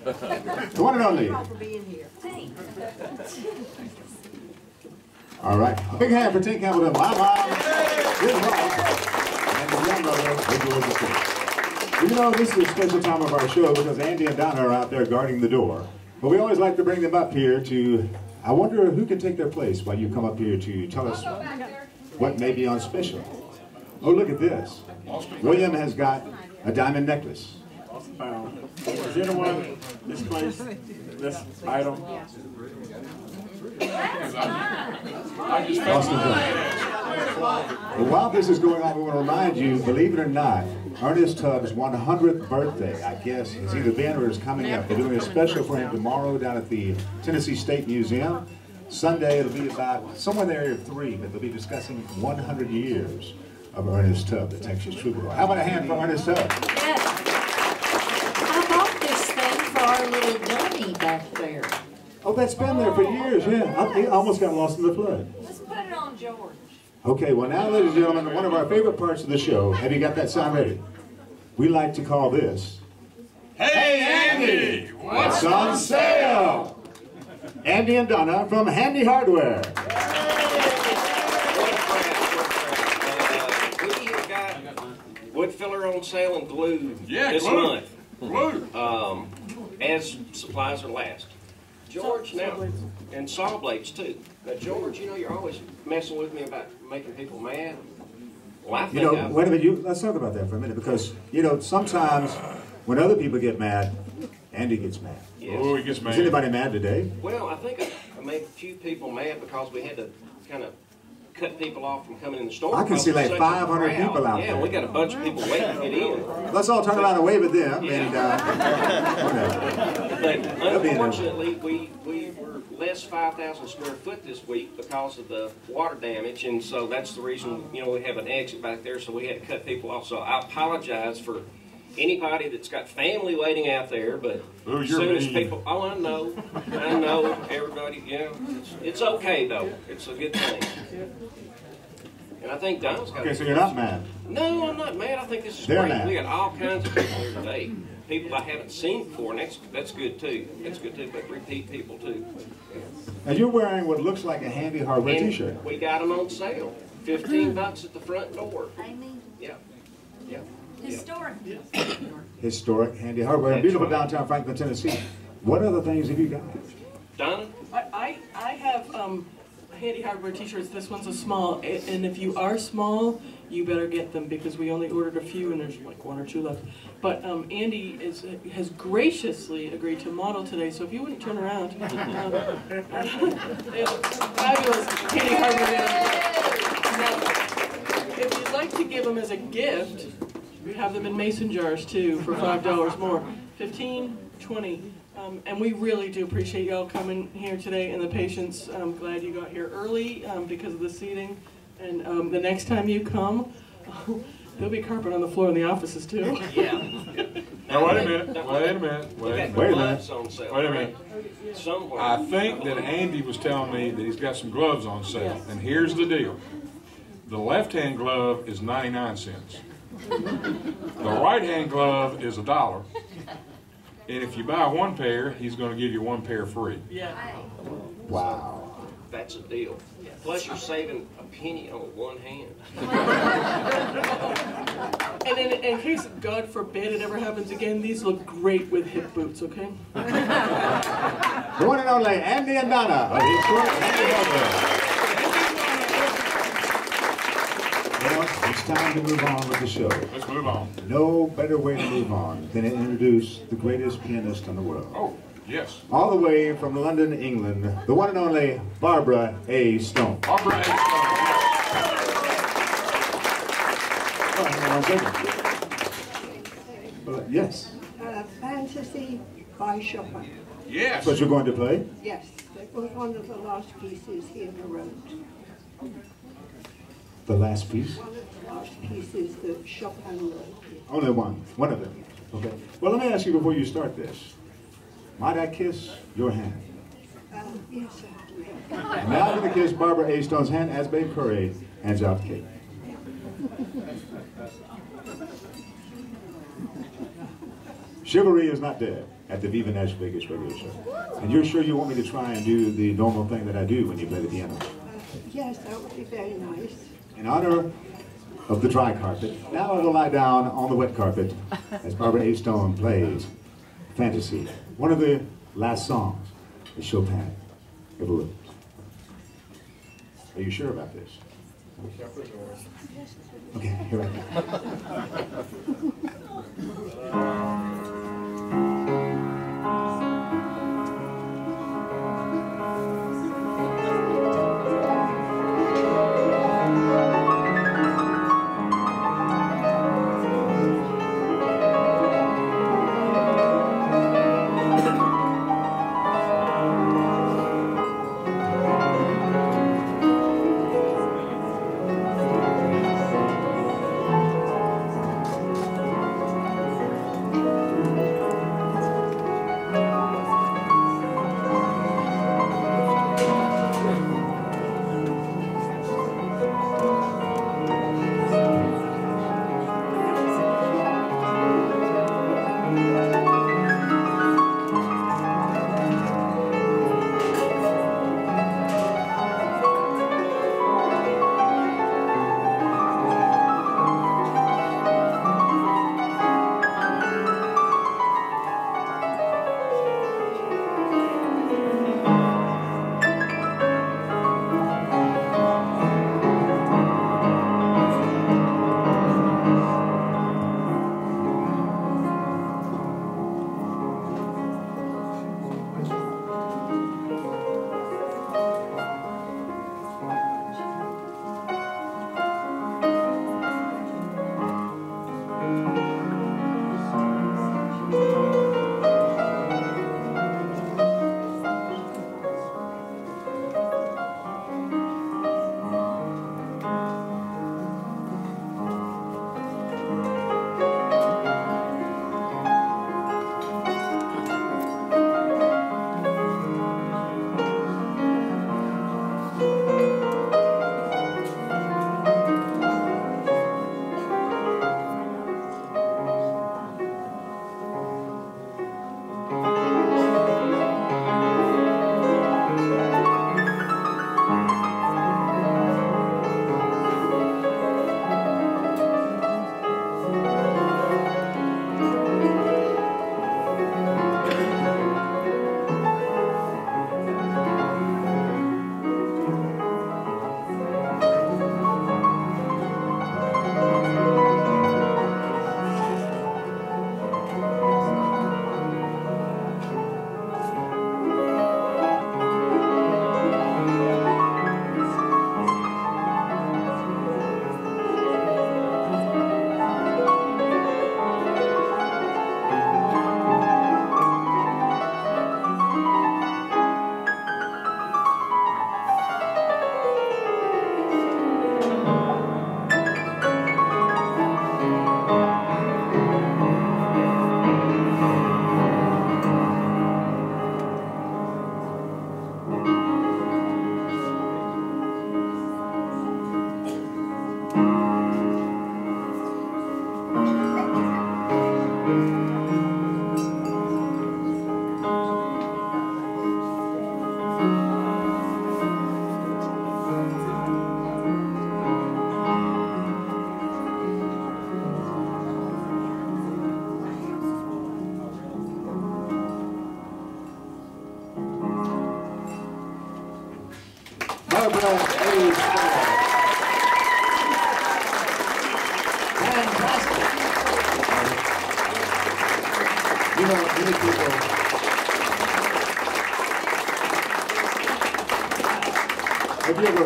The one and only. All right. A big hand for Tink Hamilton. My mom. Good mom. And the You know, this is a special time of our show because Andy and Donna are out there guarding the door. But well, we always like to bring them up here to, I wonder who can take their place while you come up here to tell us what may be on special. Oh, look at this. William has got a diamond necklace. Wow. Is anyone this place, this item? Well, while this is going on, we want to remind you, believe it or not, Ernest Tubb's one hundredth birthday, I guess, has either been or is coming up. They're doing a special for him tomorrow down at the Tennessee State Museum. Sunday, it'll be about somewhere in the area of three, but they'll be discussing one hundred years of Ernest Tubb, the Texas Troubadour. How about a hand for Ernest Tubb? Yes. I bought this thing for our little dummy back there. Oh, that's been there for years, yeah. I, it almost got lost in the flood. Let's put it on George. Okay, well now, ladies and gentlemen, one of our favorite parts of the show. Have you got that sound ready? We like to call this... Hey, Andy! What's on sale? Andy and Donna from Handy Hardware. Hey. Uh, we got wood filler on sale and glue yeah, this glue. month. Glue. Um, as supplies are last. George, now, and saw blades too. Now, George, you know, you're always messing with me about making people mad. Well, I think you know, I've... wait a minute, you, let's talk about that for a minute, because, you know, sometimes when other people get mad, Andy gets mad. Yes. Oh, he gets mad. Is anybody mad today? Well, I think I, I made a few people mad because we had to kind of cut people off from coming in the store. I can see like five hundred people out yeah, there. Yeah, we got a bunch of people waiting to get in. Let's all turn around and wave at them. Yeah. And, uh, but unfortunately, we, we were less five thousand square foot this week because of the water damage, and so that's the reason, you know, we have an exit back there, so we had to cut people off. So I apologize for anybody that's got family waiting out there, but as soon as people, oh, I know, I know, everybody, you know, it's, it's okay though, it's a good thing. And I think Don's got. Okay, so you're not mad? No, I'm not mad. I think this is great. We got all kinds of people here today, people I haven't seen before, and that's that's good too. That's good too, but repeat people too. Now you're wearing what looks like a Handy Hardware T-shirt. We got them on sale, fifteen bucks at the front door. I mean, yeah, yeah. Historic. Yep. Historic Handy Hardware. That's beautiful, right. Downtown Franklin, Tennessee. What other things have you got? Donna? I, I, I have um, Handy Hardware T-shirts. This one's a small. And if you are small, you better get them, because we only ordered a few and there's like one or two left. But um, Andy is, has graciously agreed to model today, so if you wouldn't turn around. Um, they look fabulous. Handy Hardware. Now, if you'd like to give them as a gift, we have them in mason jars, too, for five dollars more. fifteen, twenty. Um, and we really do appreciate y'all coming here today and the patience. I'm glad you got here early um, because of the seating. And um, the next time you come, there'll be carpet on the floor in the offices, too. Yeah. Now, wait a minute. Wait a minute. Wait a minute. Wait a minute. Wait a minute. I think that Andy was telling me that he's got some gloves on sale. Yes. And here's the deal. The left-hand glove is ninety-nine cents. The right-hand glove is a dollar, and if you buy one pair, he's going to give you one pair free. Yeah. Wow. that's a deal. Plus, you're saving a penny on one hand. And in, in case, God forbid, it ever happens again, these look great with hip boots, okay? The one and only Andy and Donna of East Court, Handy Hardware. Well, it's time to move on with the show. Let's move on. No better way to move on than to introduce the greatest pianist in the world. Oh. Yes. All the way from London, England, the one and only Barbara A. Stone. Barbara A. Stone. Oh, yes. Uh, Fantasy by Chopin. Yes. That's what you're going to play? Yes. That was one of the last pieces he ever wrote. The last piece? One of the last pieces that Chopin wrote. Only one. One of them. Okay. Well, let me ask you before you start this. Might I kiss your hand? Uh, yes, sir. Now I'm going to kiss Barbara A. Stone's hand as Babe Curry hands out the cake. Chivalry is not dead at the Viva! NashVegas radio show. And you're sure you want me to try and do the normal thing that I do when you play the piano? Uh, yes, that would be very nice. In honor of the dry carpet, now I will lie down on the wet carpet as Barbara A. Stone plays Fantasy, one of the last songs that Chopin ever wrote. Are you sure about this? Okay, here I go.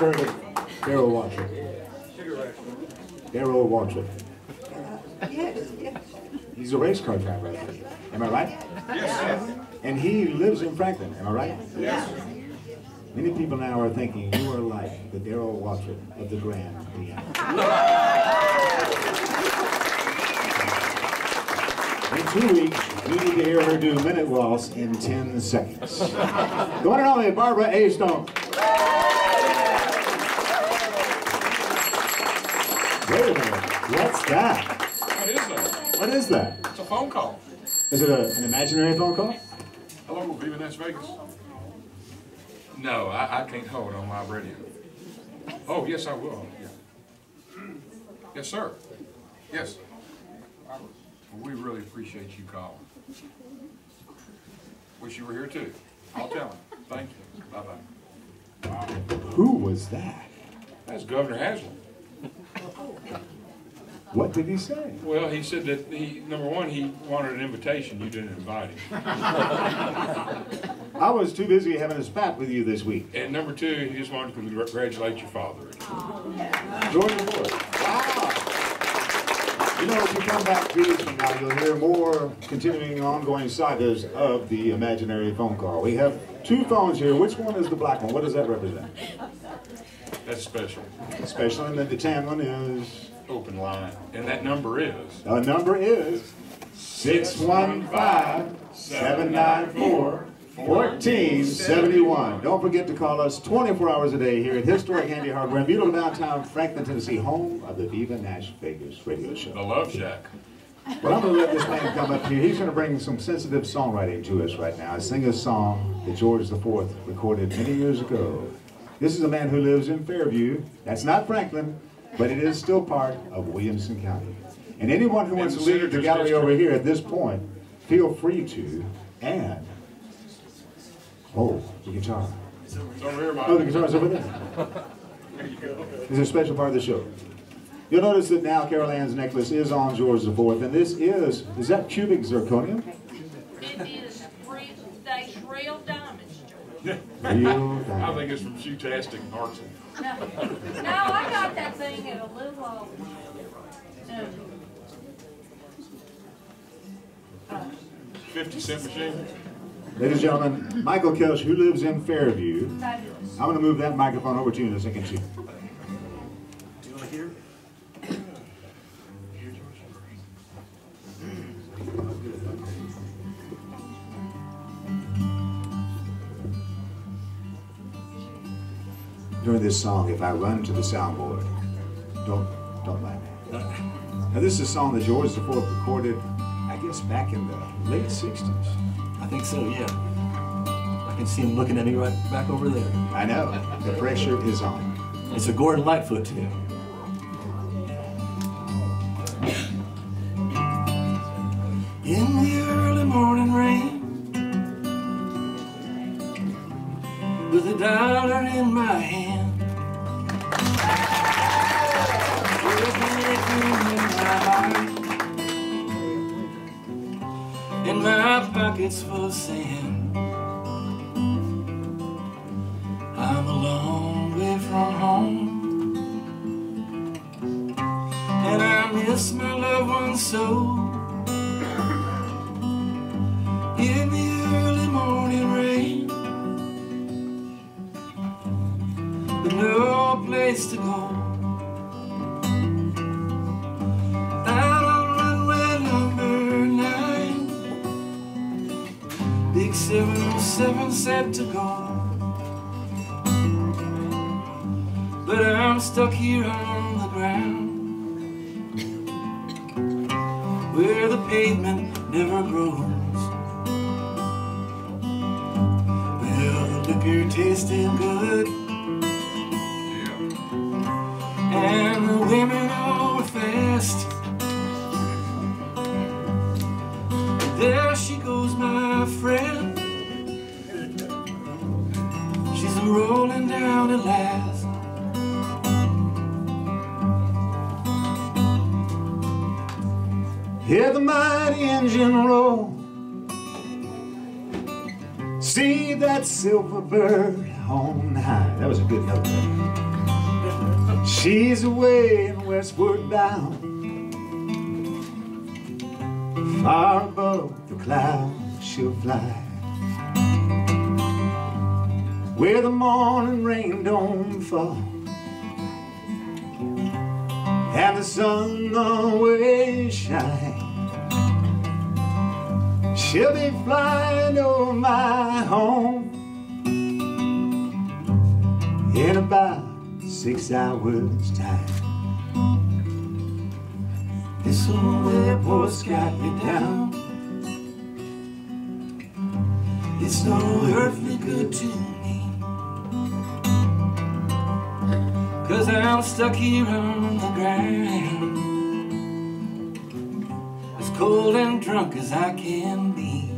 you very much. Carol wants it. Carol wants it. Yes, yes. He's a race car driver, I think. Am I right? Yes. And he lives in Franklin, am I right? Yes. Many people now are thinking you are like the Darrell Watson of the Grand Ole Opry. In two weeks, we need to hear her do Minute Waltz in ten seconds. The one and only Barbara A. Stone. Wait a minute, what's that? What is that? What is that? It's a phone call. Is it a, an imaginary phone call? Hello, Viva! NashVegas. No, I, I can't hold on my radio. Oh, yes, I will. Yeah. Yes, sir. Yes. We really appreciate you calling. Wish you were here, too. I'll tell him. Thank you. Bye-bye. Wow. Who was that? That's Governor Haslam. What did he say? Well, he said that, he, number one, he wanted an invitation. You didn't invite him. I was too busy having a spat with you this week. And number two, he just wanted to congratulate your father. Oh, yeah. George Ford. Wow. You know, if you come back two weeks from now, you'll hear more continuing ongoing sagas of the imaginary phone call. We have two phones here. Which one is the black one? What does that represent? That's special. Special, and then the tan one is... open line. And that number is? The number is six one five, seven nine four, one four seven one. Don't forget to call us twenty-four hours a day here at historic Handy Hardware in beautiful downtown Franklin, Tennessee, home of the Viva! NashVegas radio show. The Love Shack. Well, I'm going to let this man come up here. He's going to bring some sensitive songwriting to us right now. I sing a song that George the Fourth recorded many years ago. This is a man who lives in Fairview. That's not Franklin, but it is still part of Williamson County. And anyone who wants to leave the gallery over here at this point, feel free to, and... oh, the guitar. It's over here, Mike. Oh, the guitar's over there. There you go. It's a special part of the show. You'll notice that now Carol Ann's necklace is on George the Fourth, and this is, is that cubic zirconium? It is real, that's real diamonds, George. Real diamonds. I think it's from Shootastic Marks. No. No, I got that thing at a little old. Um, uh, fifty cent machine. Ladies and gentlemen, Michael Kelsch, who lives in Fairview. I'm going to move that microphone over to you in a second, too. Do you want to hear? During this song, if I run to the soundboard, don't don't mind me. Now this is a song that George the Fourth recorded, I guess, back in the late sixties. I think so, yeah. I can see him looking at me right back over there. I know. The pressure is on. It's a Gordon Lightfoot tune. In the early morning rain, with a dollar in my hand, with a nickel in my heart, and my pockets full of sand, I'm a long way from home, and I miss my loved ones so. In the early morning rain, with no place to go, out on runway number nine, big seven oh seven set to go, but I'm stuck here on the ground, where the pavement never grows. Well, the liquor tasted good, and the women all were fast. There she goes, my friend, she's rolling down at last. Hear the mighty engine roll, see that silver bird on high. That was a good note. She's away and westward bound, far above the clouds she'll fly, where the morning rain don't fall and the sun always shines. She'll be flying over my home in about six hours' time. This old airport's got me down. It's no earthly good to me, 'cause I'm stuck here on the ground, as cold and drunk as I can be.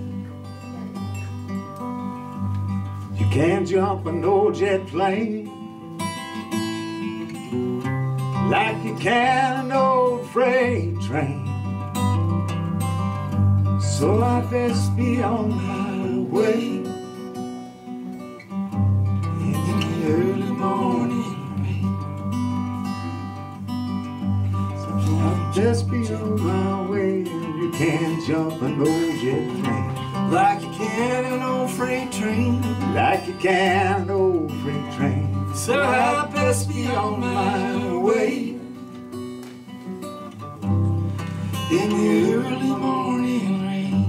You can't jump an old jet plane like you can an old freight train, so I best be on my way in the early morning rain. So I just be on my way. You can't jump an old jet plane like you can an old freight train, like you can an old freight train. So I best be on my way in the early morning rain.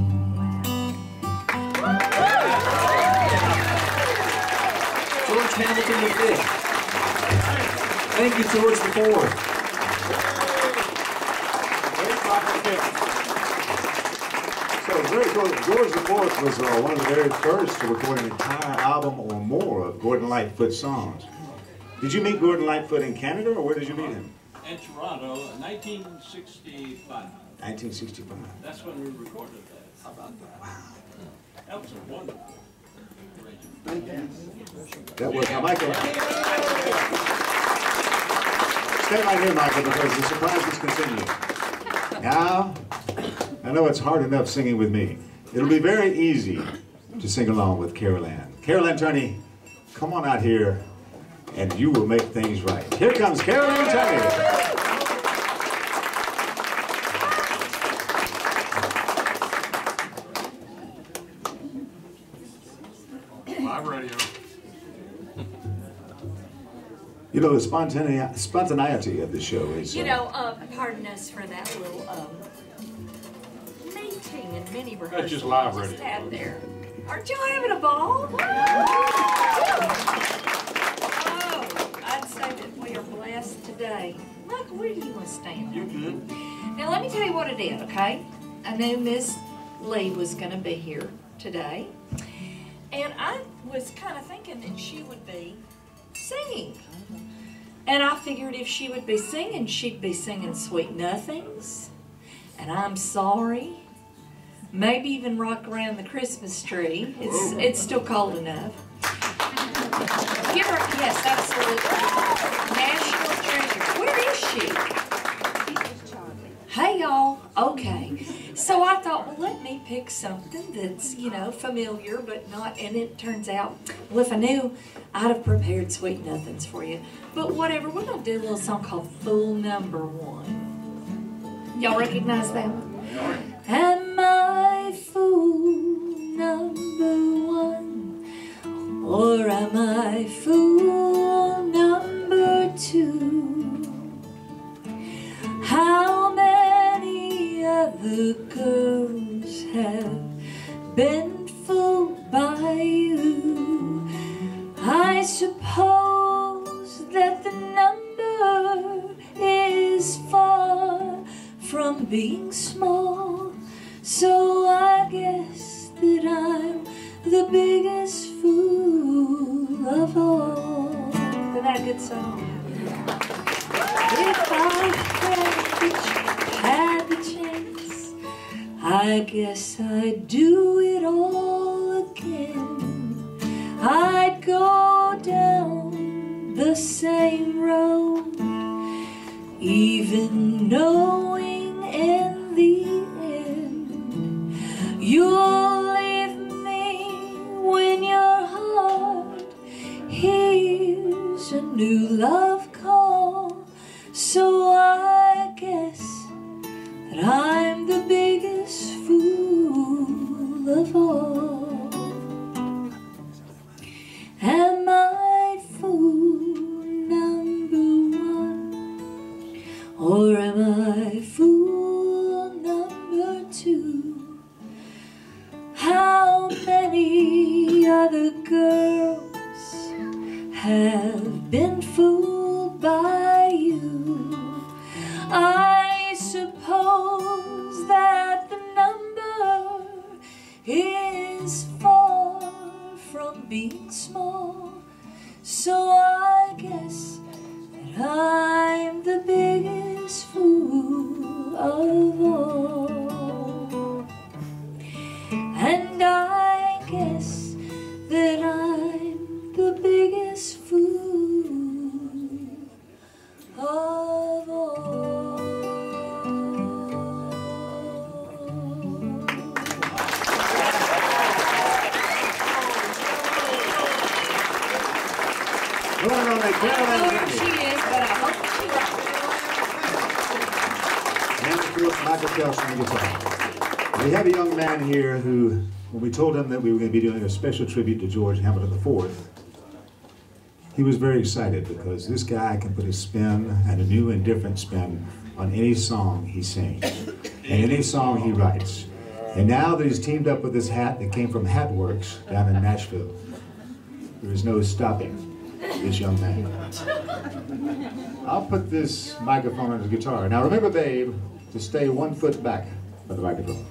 George Hamilton the Fifth. Thank you, George the Fourth. So, George the Fourth was uh, one of the very first to record an entire album or more of Gordon Lightfoot songs. Did you meet Gordon Lightfoot in Canada, or where did you meet him? In Toronto, nineteen sixty-five. nineteen sixty-five. That's when we recorded that. How about that? Wow. That was a wonderful arrangement. Thank you. That was now, Michael. Stay right here, Michael, because the surprises continue. Now, I know it's hard enough singing with me. It'll be very easy to sing along with Carol Ann. Carol Ann Turney, come on out here, and you will make things right. Here comes Carol Ann Turney. Live radio. You know, the spontane spontaneity of the show is... You know, uh, pardon us for that little um, meeting and mini rehearsal. That's just live radio. Just out there. Aren't y'all having a ball? Today. Mike, where do you want to stand? You're good. Now, let me tell you what I did, okay? I knew Miss Lee was going to be here today, and I was kind of thinking that she would be singing. And I figured if she would be singing, she'd be singing Sweet Nothings, and I'm Sorry, maybe even Rock Around the Christmas Tree. It's, it's still cold enough. Give her, yes, absolutely. National treasure. Where is she? Hey, y'all. Okay. So I thought, well, let me pick something that's, you know, familiar, but not, and it turns out, well, if I knew, I'd have prepared Sweet Nothings for you. But whatever, we're going to do a little song called Fool Number One. Y'all recognize that one? Am I fool number one? Or am I fool number two? How many other girls have been fooled by you? I suppose that the number is far from being small, so I guess that I'm the biggest fool of all. Isn't that a good song? If I had the chance, I guess I'd do it all again. I'd go down the same road, even knowing in the end you'll when your heart hears a new love call. So I guess that I'm the biggest fool of all. Am I fool number one? Or am I fool number two? How many other girls have been fooled by you? I suppose that the number is far from being small. So I guess that I'm the biggest fool of all. And I guess that I'm the biggest fool of all. I don't know where she is, but I hope she will. Michael Kelsch on the guitar. We have a young man here who, when we told him that we were going to be doing a special tribute to George Hamilton the fourth, he was very excited because this guy can put a spin and a new and different spin on any song he sings and any song he writes. And now that he's teamed up with this hat that came from Hatworks down in Nashville, there is no stopping this young man. I'll put this microphone on his guitar. Now remember, Babe, to stay one foot back from the microphone.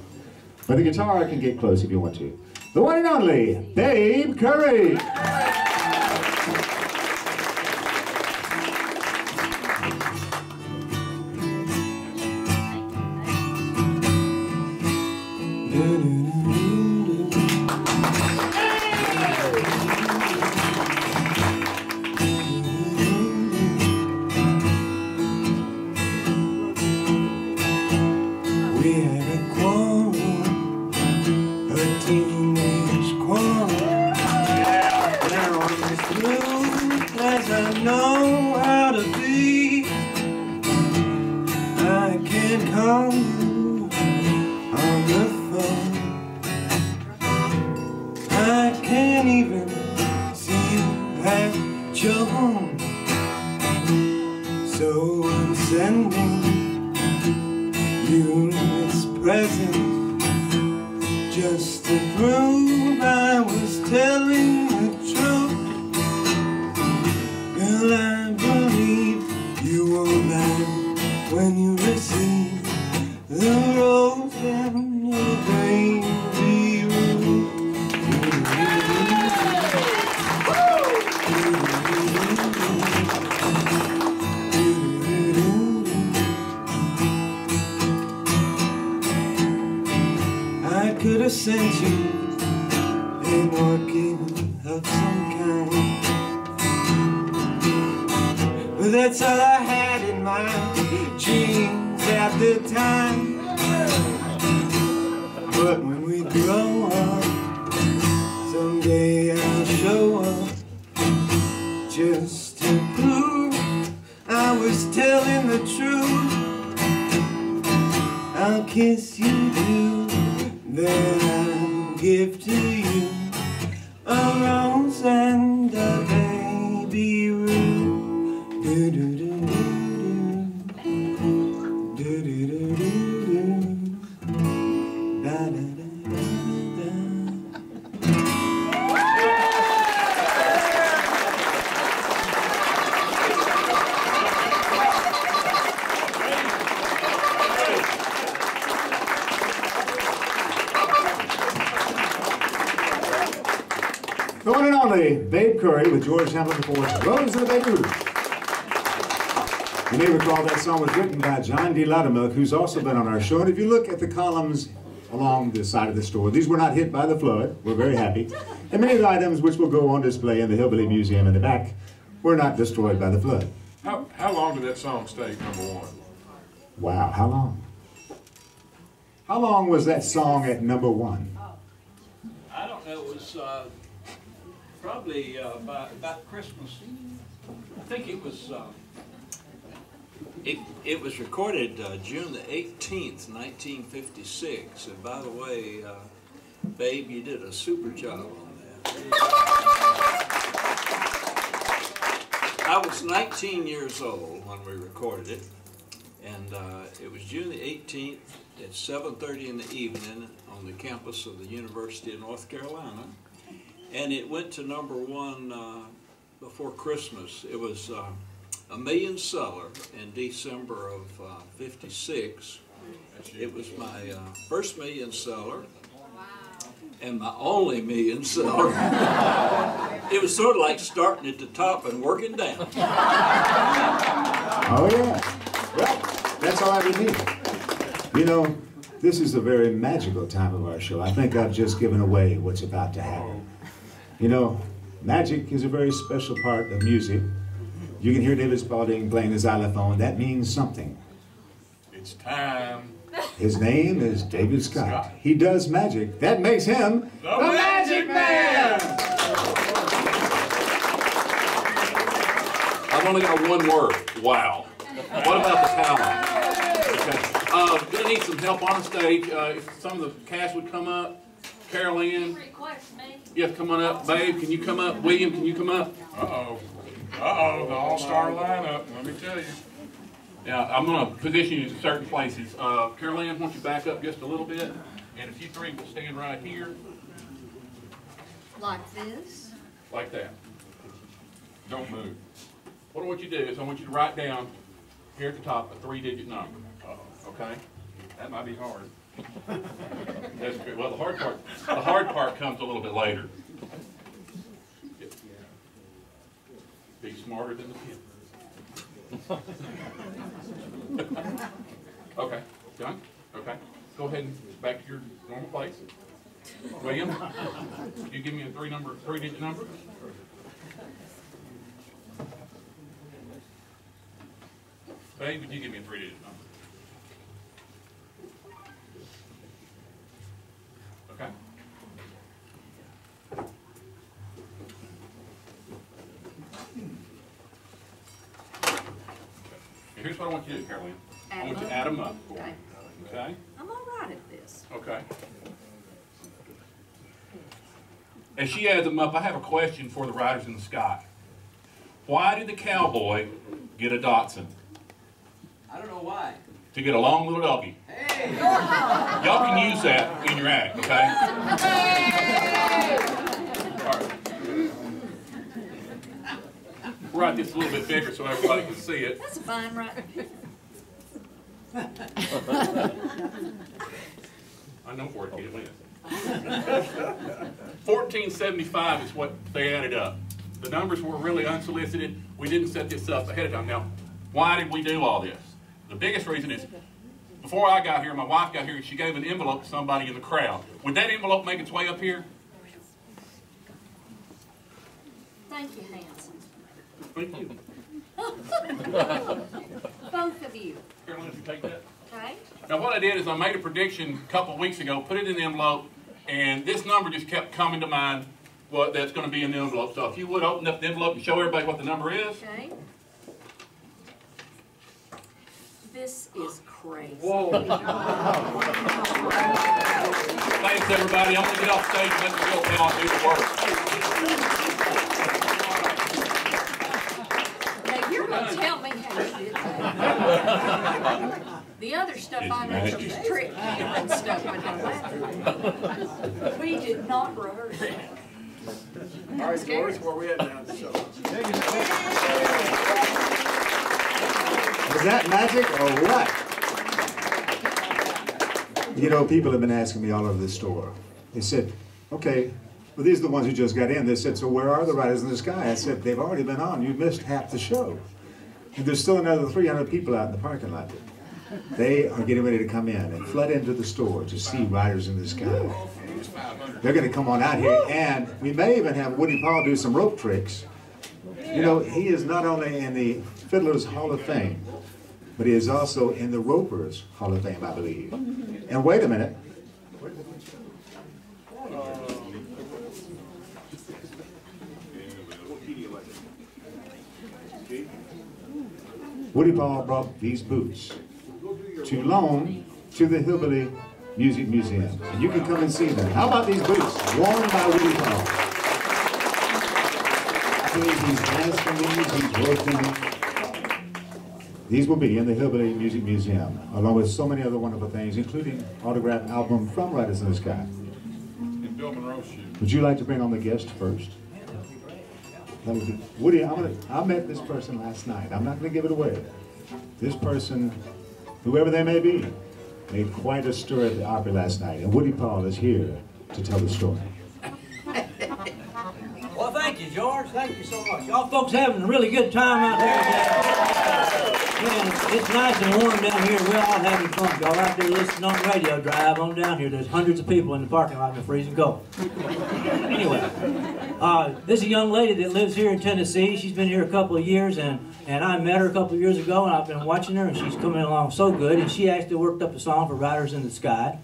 But the guitar can get close if you want to. The one and only Babe Curry. George Hamilton the fourth, Roads of the Baton Rouge. You may recall that song was written by John D. Latimer, who's also been on our show. And if you look at the columns along the side of the store, these were not hit by the flood. We're very happy. And many of the items which will go on display in the Hillbilly Museum in the back were not destroyed by the flood. How, how long did that song stay number one? Wow, how long? How long was that song at number one? I don't know. It was... Uh... Probably uh, by, by Christmas. I think it was, uh, It, it was recorded uh, June the eighteenth, nineteen fifty-six. And by the way, uh, Babe, you did a super job on that. I was nineteen years old when we recorded it. And uh, it was June the eighteenth at seven thirty in the evening on the campus of the University of North Carolina. And it went to number one uh, before Christmas. It was uh, a million seller in December of uh, fifty-six. It was my uh, first million seller. Wow. And my only million seller. It was sort of like starting at the top and working down. Oh, yeah. Well, that's all I would need. You know, this is a very magical time of our show. I think I've just given away what's about to happen. You know, magic is a very special part of music. You can hear David Spalding playing the xylophone. That means something. It's time. His name is David Scott. Scott. He does magic. That makes him the, the Magic Man. Man. I've only got one word. Wow. What about the talent? Uh, gonna need some help on stage. Uh, if some of the cast would come up. Carol Ann. Yeah, come on up. Babe, can you come up? William, can you come up? Uh-oh. Uh-oh, the all-star lineup, let me tell you. Yeah, I'm gonna position you to certain places. Uh, Carol Ann, why don't you back up just a little bit? And if you three will stand right here. Like this. Like that. Don't move. What I want you to do is I want you to write down here at the top, a three-digit number, okay? That might be hard. That's good. Well, the hard part, the hard part comes a little bit later. Be smarter than the pimp. Okay, done? Okay. Go ahead and back to your normal place. William, can you give me a three-number, three-digit number? Babe, would you give me a three-digit number? Okay. Okay. Here's what I want you to do, Carolyn. I want you to add them up. Okay. Okay. I'm all right at this. Okay. As she adds them up, I have a question for the Riders in the Sky. Why did the cowboy get a Datsun? I don't know why. To get a long little doggy. Hey! Y'all can use that in your act, okay? Hey! All right. We'll write this a little bit bigger so everybody can see it. That's fine, right? I know for it, kid, it is. fourteen seventy-five is what they added up. The numbers were really unsolicited. We didn't set this up ahead of time. Now, why did we do all this? The biggest reason is, before I got here, my wife got here, she gave an envelope to somebody in the crowd. Would that envelope make its way up here? Thank you, Hanson. Thank you. Both of you. Carolyn, if you take that. Okay. Now, what I did is I made a prediction a couple of weeks ago, put it in the envelope, and this number just kept coming to mind, what that's going to be in the envelope. So if you would open up the envelope and show everybody what the number is. Okay. This is crazy. Whoa. Thanks, everybody. I'm going to get off stage and let the real talent do the work. Now, you're going to tell me how to do that. The other stuff it's I mentioned is tricky and stuff like that. We did not rehearse that. All right, George, where we at now? So. Thank you. Thank you. Is that magic or what? You know, people have been asking me all over the store. They said, okay, well, these are the ones who just got in. They said, so where are the Riders in the Sky? I said, they've already been on. You missed half the show. And there's still another three hundred people out in the parking lot. They are getting ready to come in and flood into the store to see Riders in the Sky. They're going to come on out here, and we may even have Woody Paul do some rope tricks. You know, he is not only in the Fiddler's Hall of Fame, but he is also in the Roper's Hall of Fame, I believe. And wait a minute. Woody Paul brought these boots to loan to the Hillbilly Music Museum. And you can come and see them. How about these boots worn by Woody Paul? I believe these blasphemies, these worth them. These will be in the Hillbilly Music Museum, along with so many other wonderful things, including autographed album from Riders in the Sky. And Bill Monroe's shoes. Would you like to bring on the guest first? That would be, Woody, I'm gonna, I met this person last night. I'm not going to give it away. This person, whoever they may be, made quite a stir at the Opry last night, and Woody Paul is here to tell the story. Well, thank you, George. Thank you so much. Y'all folks having a really good time out there today. Yeah, it's nice and warm down here. We're all having fun. Y'all out there listening on the radio drive on down here. There's hundreds of people in the parking lot in the freezing cold. Anyway, uh, this is a young lady that lives here in Tennessee. She's been here a couple of years, and, and I met her a couple of years ago, and I've been watching her, and she's coming along so good. And she actually worked up a song for Riders in the Sky.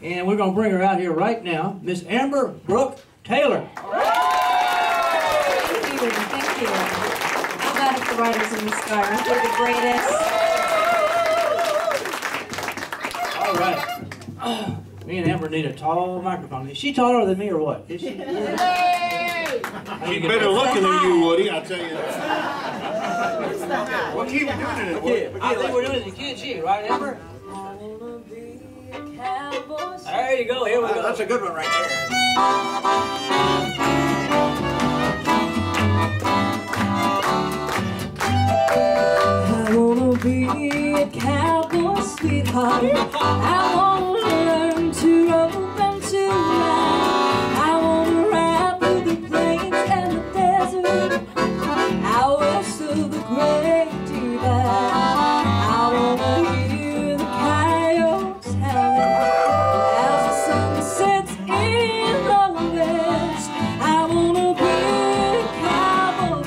And we're going to bring her out here right now, Miss Amber Brooke Taylor. Thank you. Thank you. The Riders in the Sky, aren't they the greatest? All right. Uh, me and Amber need a tall microphone. Is she taller than me or what? Is she? Hey! She's better looking than you, Woody, I'll tell you that. What's the high? What keep doing it? Woody? Yeah, I think we're doing it in Kentucky, right, Amber? I wanna be a cowboy. There you go, here we go. Uh, that's a good one right there. Be a cowboy, sweetheart. I want to learn to rope and to ride. I want to ride through the plains and the desert. I will through the great divide. I want to hear the coyotes howling as the sun sets in the west. I want to be a cowboy,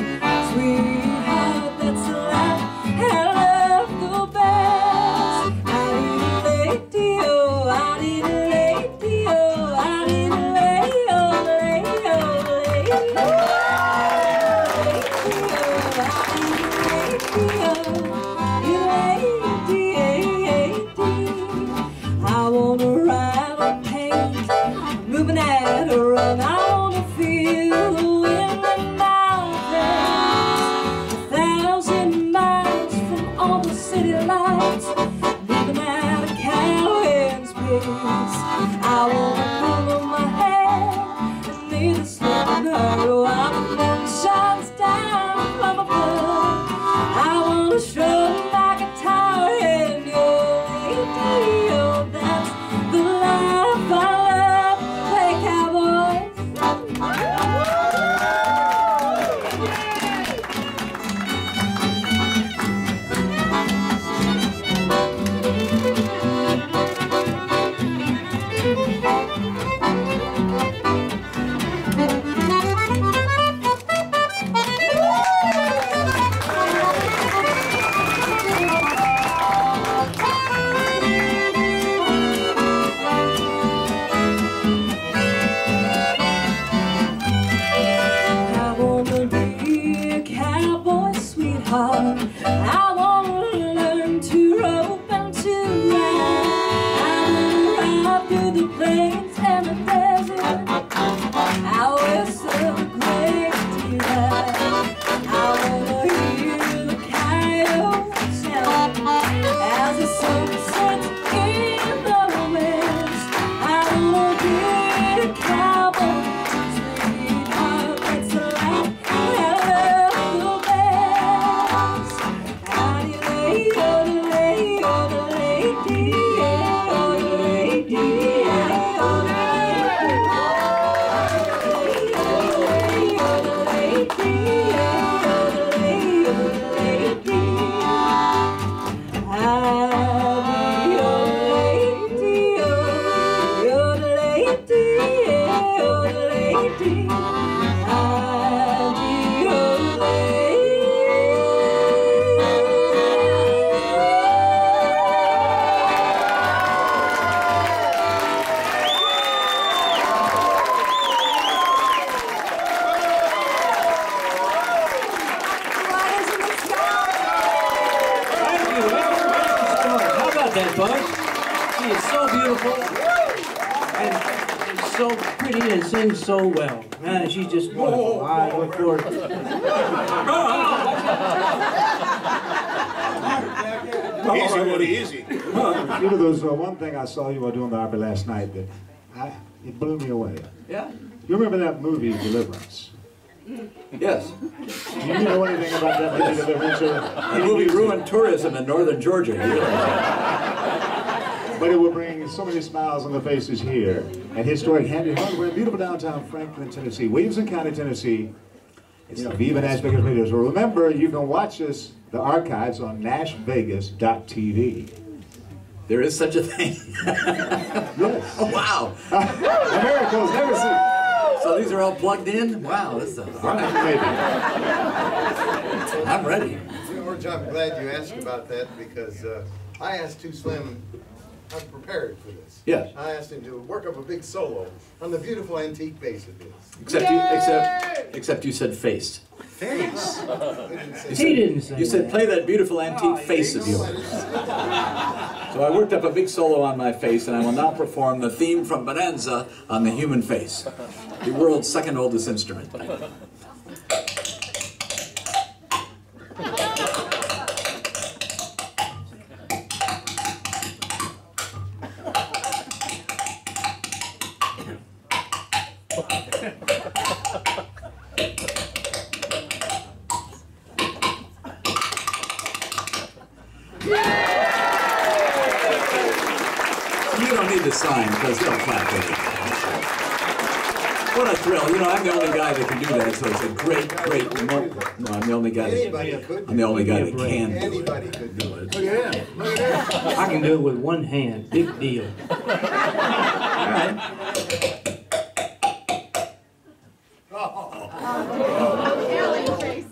sweetheart. That's the life. And thank you. that bus. She is so beautiful and, and so pretty and sings so well. Man, she's just wonderful. I look forward to it. Easy, Woody, easy. You know, there's uh, one thing I saw you were doing the Opry last night that I, it blew me away. Yeah? You remember that movie, Deliverance? Yes. Do you know anything about that movie, Deliverance? The movie ruined tourism in northern Georgia. But it will bring so many smiles on the faces here. And historic Handy Hardware, beautiful downtown Franklin, Tennessee, Williamson County, Tennessee. It's you know, Viva! NashVegas Radio. So remember, you can watch us, the archives, on nash vegas dot t v. There is such a thing. Yes. Oh, wow. America's never seen. So these are all plugged in? Wow, this sounds all right. Maybe. I'm ready. George, I'm glad you asked about that because uh, I asked Too Slim, I'm prepared for this. Yes. I asked him to work up a big solo on the beautiful antique bass of this. Except you, except, except you said face. Face? He didn't say You said play that beautiful antique face of yours. So I worked up a big solo on my face and I will now perform the theme from Bonanza on the human face. The world's second oldest instrument. You don't need to sign because they'll clap. What a thrill. You know, I'm the only guy that can do that, so it's a great, great... No, I'm the only guy that... I'm the only guy that can do it. Anybody could do it. Look at him. Look at him. I can do it with one hand. Big deal. All right. Oh. Telling faces.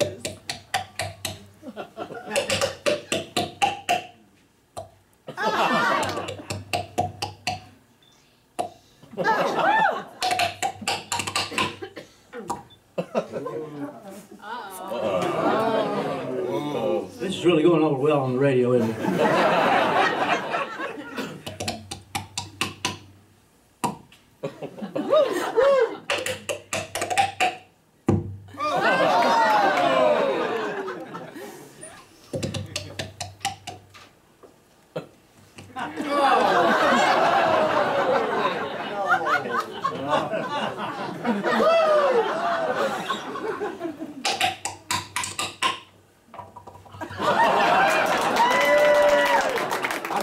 It's really going over well on the radio, isn't it?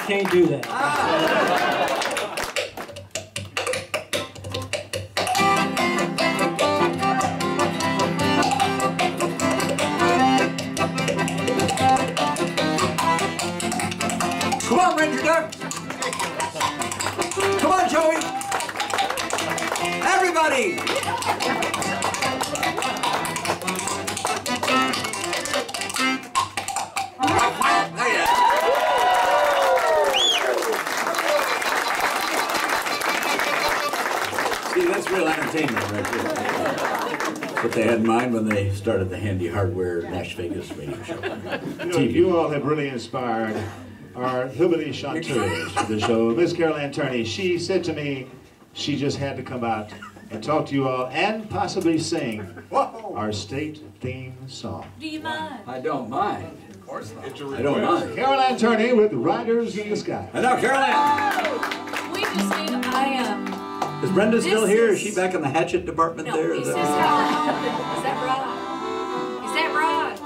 Can't do that. Ah. Come on, Ranger Doug. Come on, Joey. Everybody. There you go. That's real entertainment right there. But they had in mind when they started the Handy Hardware Nash Vegas radio show. You know, you all have really inspired our hillbilly chanteurs for the show. Miss Carol Ann Turney, she said to me she just had to come out and talk to you all and possibly sing our state theme song. Do you mind? I don't mind. Of course not. I don't mind. Carol Ann Turney with Riders in the Sky. And now, Carol Ann. We just need a plan. Is Brenda this still here? Is, is she back in the hatchet department no, there? Is that, is that right? Is that right?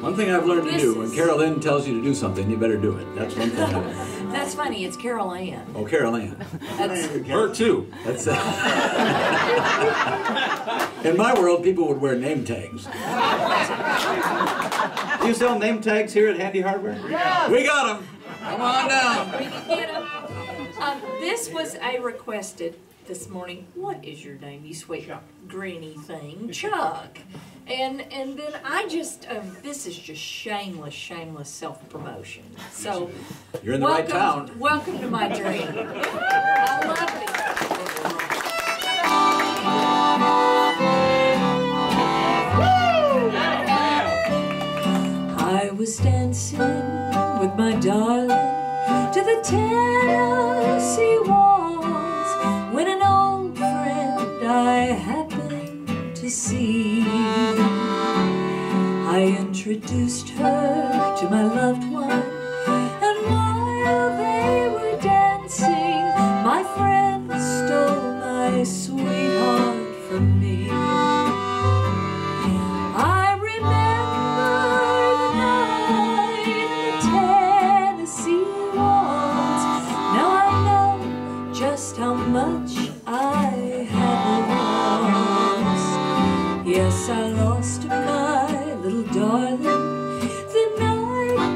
One thing I've learned this to do, when Carol Ann tells you to do something, you better do it. That's one thing. That's funny. It's Carol Ann. Oh, Carol Ann. That's, her too. That's it. In my world, people would wear name tags. Do you sell name tags here at Handy Hardware? Yeah. We got them. Come on down. We can get them. Um, this was a requested this morning. What is your name, you sweet Chuck. Greeny thing, Chuck? And and then I just um, this is just shameless, shameless self promotion. So you're in the welcome, right town. Welcome to my dream. I love it. I was dancing with my darling. to the Tennessee walls when an old friend I happened to see. I introduced her to my loved one, and while they were dancing, my friend stole my sweetheart from me. I lost my little darling the night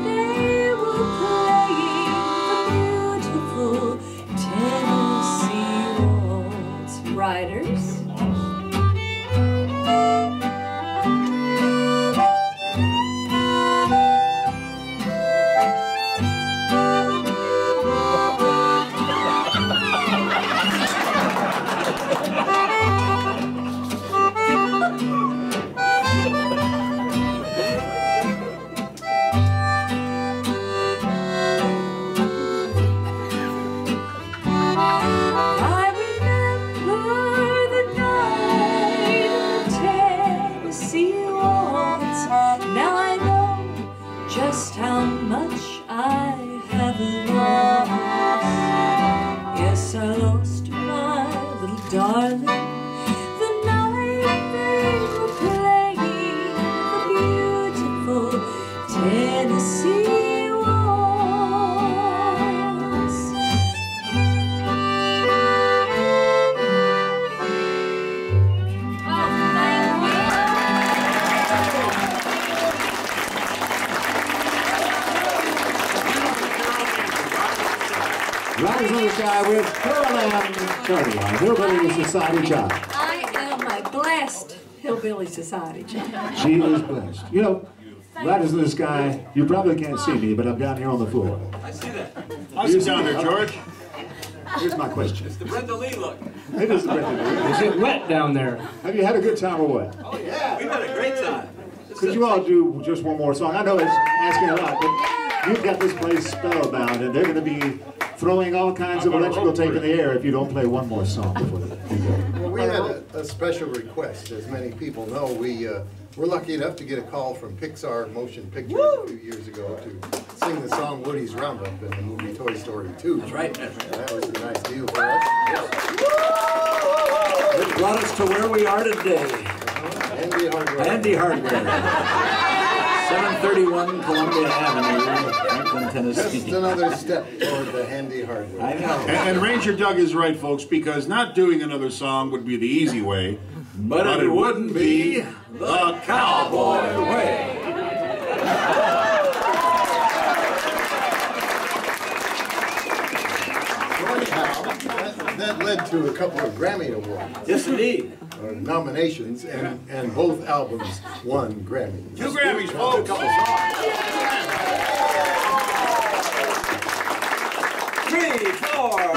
they were playing the beautiful Tennessee waltz. Riders. Riders in the Sky with Carol Ann Turney on Hillbilly Society Child. I am a blessed Hillbilly Society Child. She is blessed. You know, Riders in the Sky, you probably can't see me, but I'm down here on the floor. I see that. I see down there, George. Here's my question. It's the Brenda Lee look. It is the Brenda Lee. Is it wet down there? Have you had a good time or what? Oh, yeah. We've had a great time. Could you all do just one more song? I know it's asking a lot, but you've got this place spellbound, and they're going to be throwing all kinds of electrical tape in the air if you don't play one more song before you go. Well, we had a, a special request. As many people know, we uh, were lucky enough to get a call from Pixar Motion Pictures Woo! a few years ago to sing the song Woody's Roundup in the movie Toy Story two. That's right. That's right. That was a nice deal for us. Yeah. It brought us to where we are today. Handy Hardware. Handy Hardware. seven thirty-one Columbia Avenue, Franklin, Tennessee. Just another step toward the Handy Hardware. I know. And, and Ranger Doug is right, folks, because not doing another song would be the easy way, but, but it, it wouldn't be the cowboy way. That, that led to a couple of Grammy Awards. Yes, indeed. Or nominations, and, and both albums won Grammys. Two Grammys, folks! Three, four!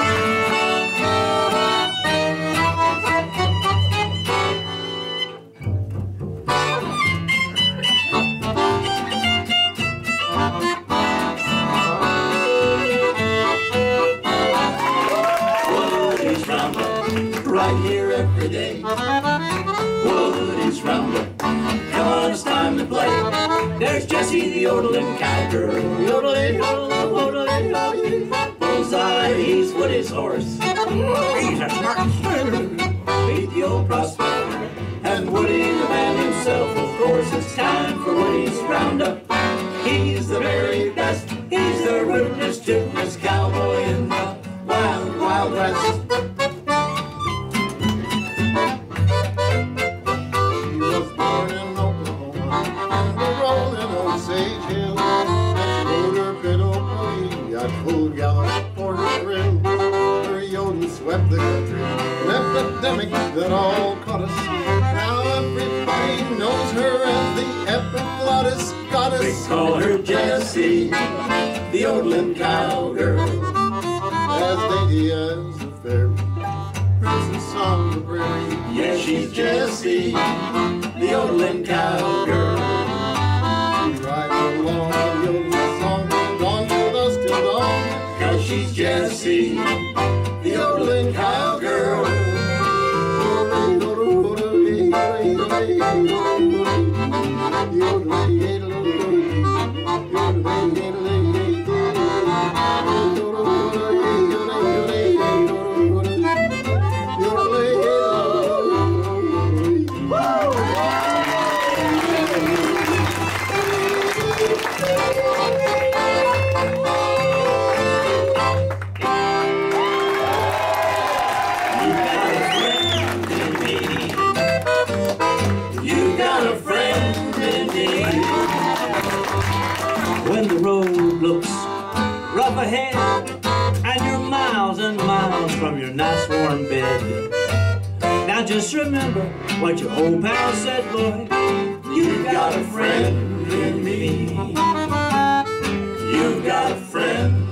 Woody's Roundup, right here every day. Woody's Roundup, come on, it's time to play. There's Jessie the yodeling cowgirl, yodeling, yodeling, yodeling. Bullseye, he's Woody's horse. He's a smart spinner. Beat the old prospector, and Woody the man himself, of course. It's time for Woody's Roundup. He's the very best. He's the rudest, toothless cowboy in the wild, wild west. Swept the country, an epidemic that all caught us. Now everybody knows her as the epiglottis goddess. They call her Jessie, the yodeling cowgirl. As dainty as a fairy, princess on the prairie. Yeah, she's Jessie, the yodeling cowgirl. She rides along, yodeling song, along with us till dawn. she's Jessie, the yodeling cowgirl. And you're miles and miles from your nice warm bed. Now just remember what your old pal said, boy. You've got a friend in me. You've got a friend.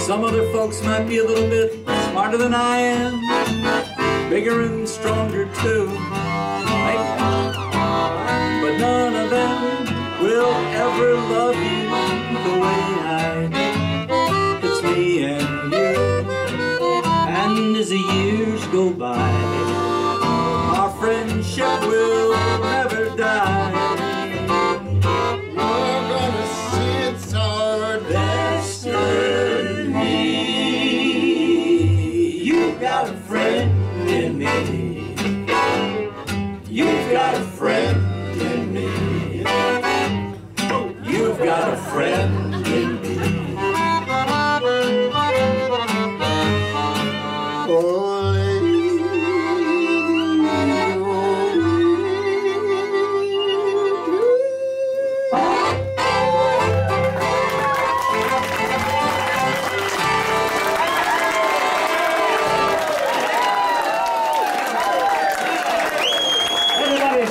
Some other folks might be a little bit smarter than I am, bigger and stronger too, right? But none of them will ever love you the way I do. It's me and you, and as the years go by, our friendship will never die. You're gonna see it's our destiny. You've got a friend. Me. You've got a friend in me. You've got a friend in me. Oh, lady, oh, lady.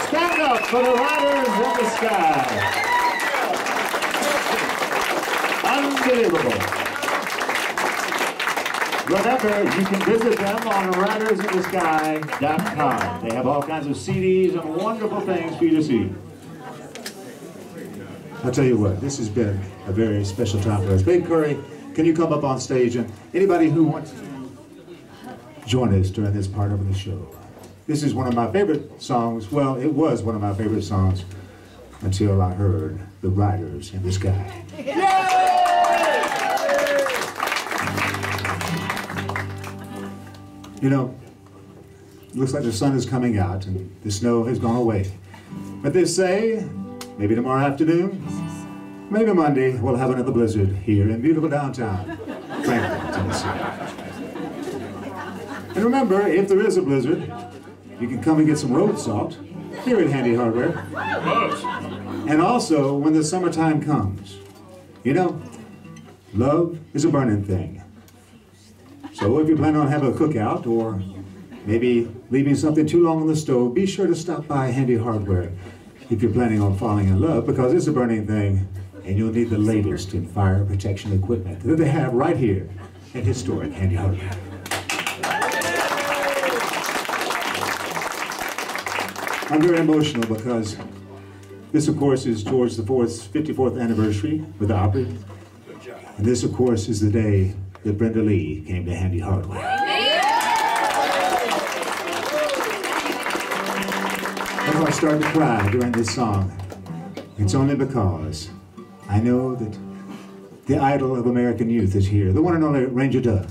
Stand up for the Riders in the Sky. Unbelievable. Remember, you can visit them on riders in the sky dot com. They have all kinds of C Ds and wonderful things for you to see. I'll tell you what, this has been a very special time for us. Babe Curry, can you come up on stage? And anybody who wants to join us during this part of the show. This is one of my favorite songs. Well, it was one of my favorite songs until I heard The Riders in the Sky. Yay! You know, it looks like the sun is coming out and the snow has gone away. But they say, maybe tomorrow afternoon, maybe Monday, we'll have another blizzard here in beautiful downtown Franklin, Tennessee. And remember, if there is a blizzard, you can come and get some road salt here at Handy Hardware. And also, when the summertime comes, you know, love is a burning thing. So if you plan on having a cookout or maybe leaving something too long on the stove, be sure to stop by Handy Hardware if you're planning on falling in love, because it's a burning thing and you'll need the latest in fire protection equipment that they have right here at historic Handy Hardware. I'm very emotional because this, of course, is George the fourth's fifty-fourth anniversary with the Opry. And this, of course, is the day that Brenda Lee came to Handy Hardware. That's why I started to cry during this song. It's only because I know that the idol of American youth is here, the one and only Ranger Doug.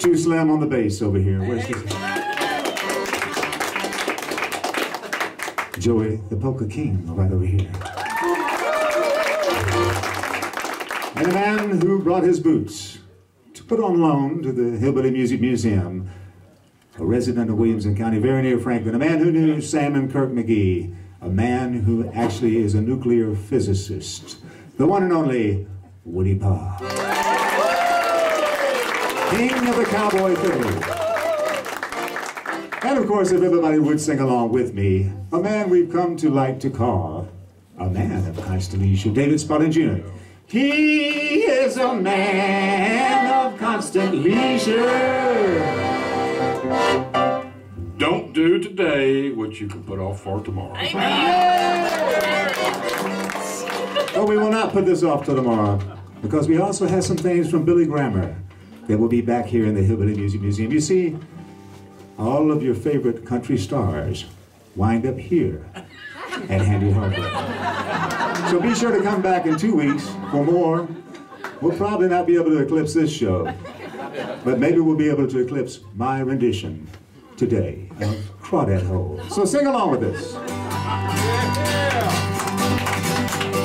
Too slim on the bass over here. Where's this? Joey the Cowpoke Kane right over here. And a man who brought his boots to put on loan to the Hillbilly Music Museum, a resident of Williamson County, very near Franklin, a man who knew Sam and Kirk McGee, a man who actually is a nuclear physicist, the one and only Woody Paul. King of the cowboy thing. And of course, if everybody would sing along with me, a man we've come to like to call a man of constellation, David Spalding Junior He is a man of constellation. constant leisure. Don't do today what you can put off for tomorrow. But we will not put this off till tomorrow, because we also have some things from Billy Grammer that will be back here in the Hillbilly Music Museum. You see, all of your favorite country stars wind up here at Handy Hardware. So be sure to come back in two weeks for more. We'll probably not be able to eclipse this show, but maybe we'll be able to eclipse my rendition today of Crawdad Hole. So sing along with us.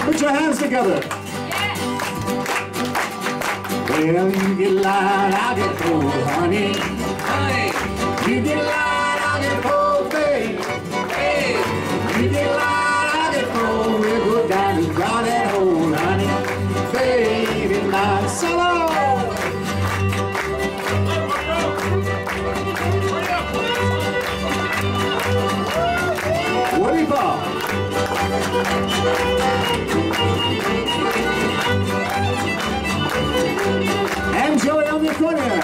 Put your hands together. Well, you get light, I'll get cold, honey. Honey. You get light, I'll get cold, babe. Hey. You get light, I'll get cold. We'll go down and draw that hole, honey. Babe, in my solo. Woody Paul. And Joey on the corner.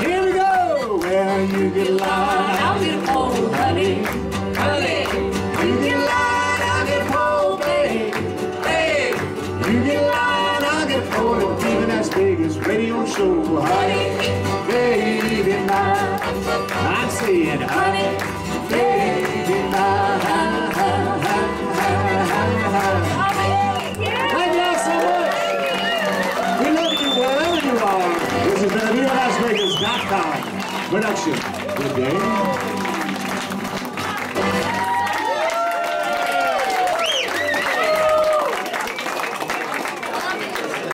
Here we go. Well, you get light, I'll get cold, honey. Honey, you get light, I'll get cold, babe. Babe, you get light, I'll get cold. Even as big as radio show. Honey, baby, my, I'm saying, honey, baby, my, ha, ha, ha, ha, ha, ha. Thank you all so much. We love you wherever you are. This has been a Viva! NashVegas dot com production. Good day.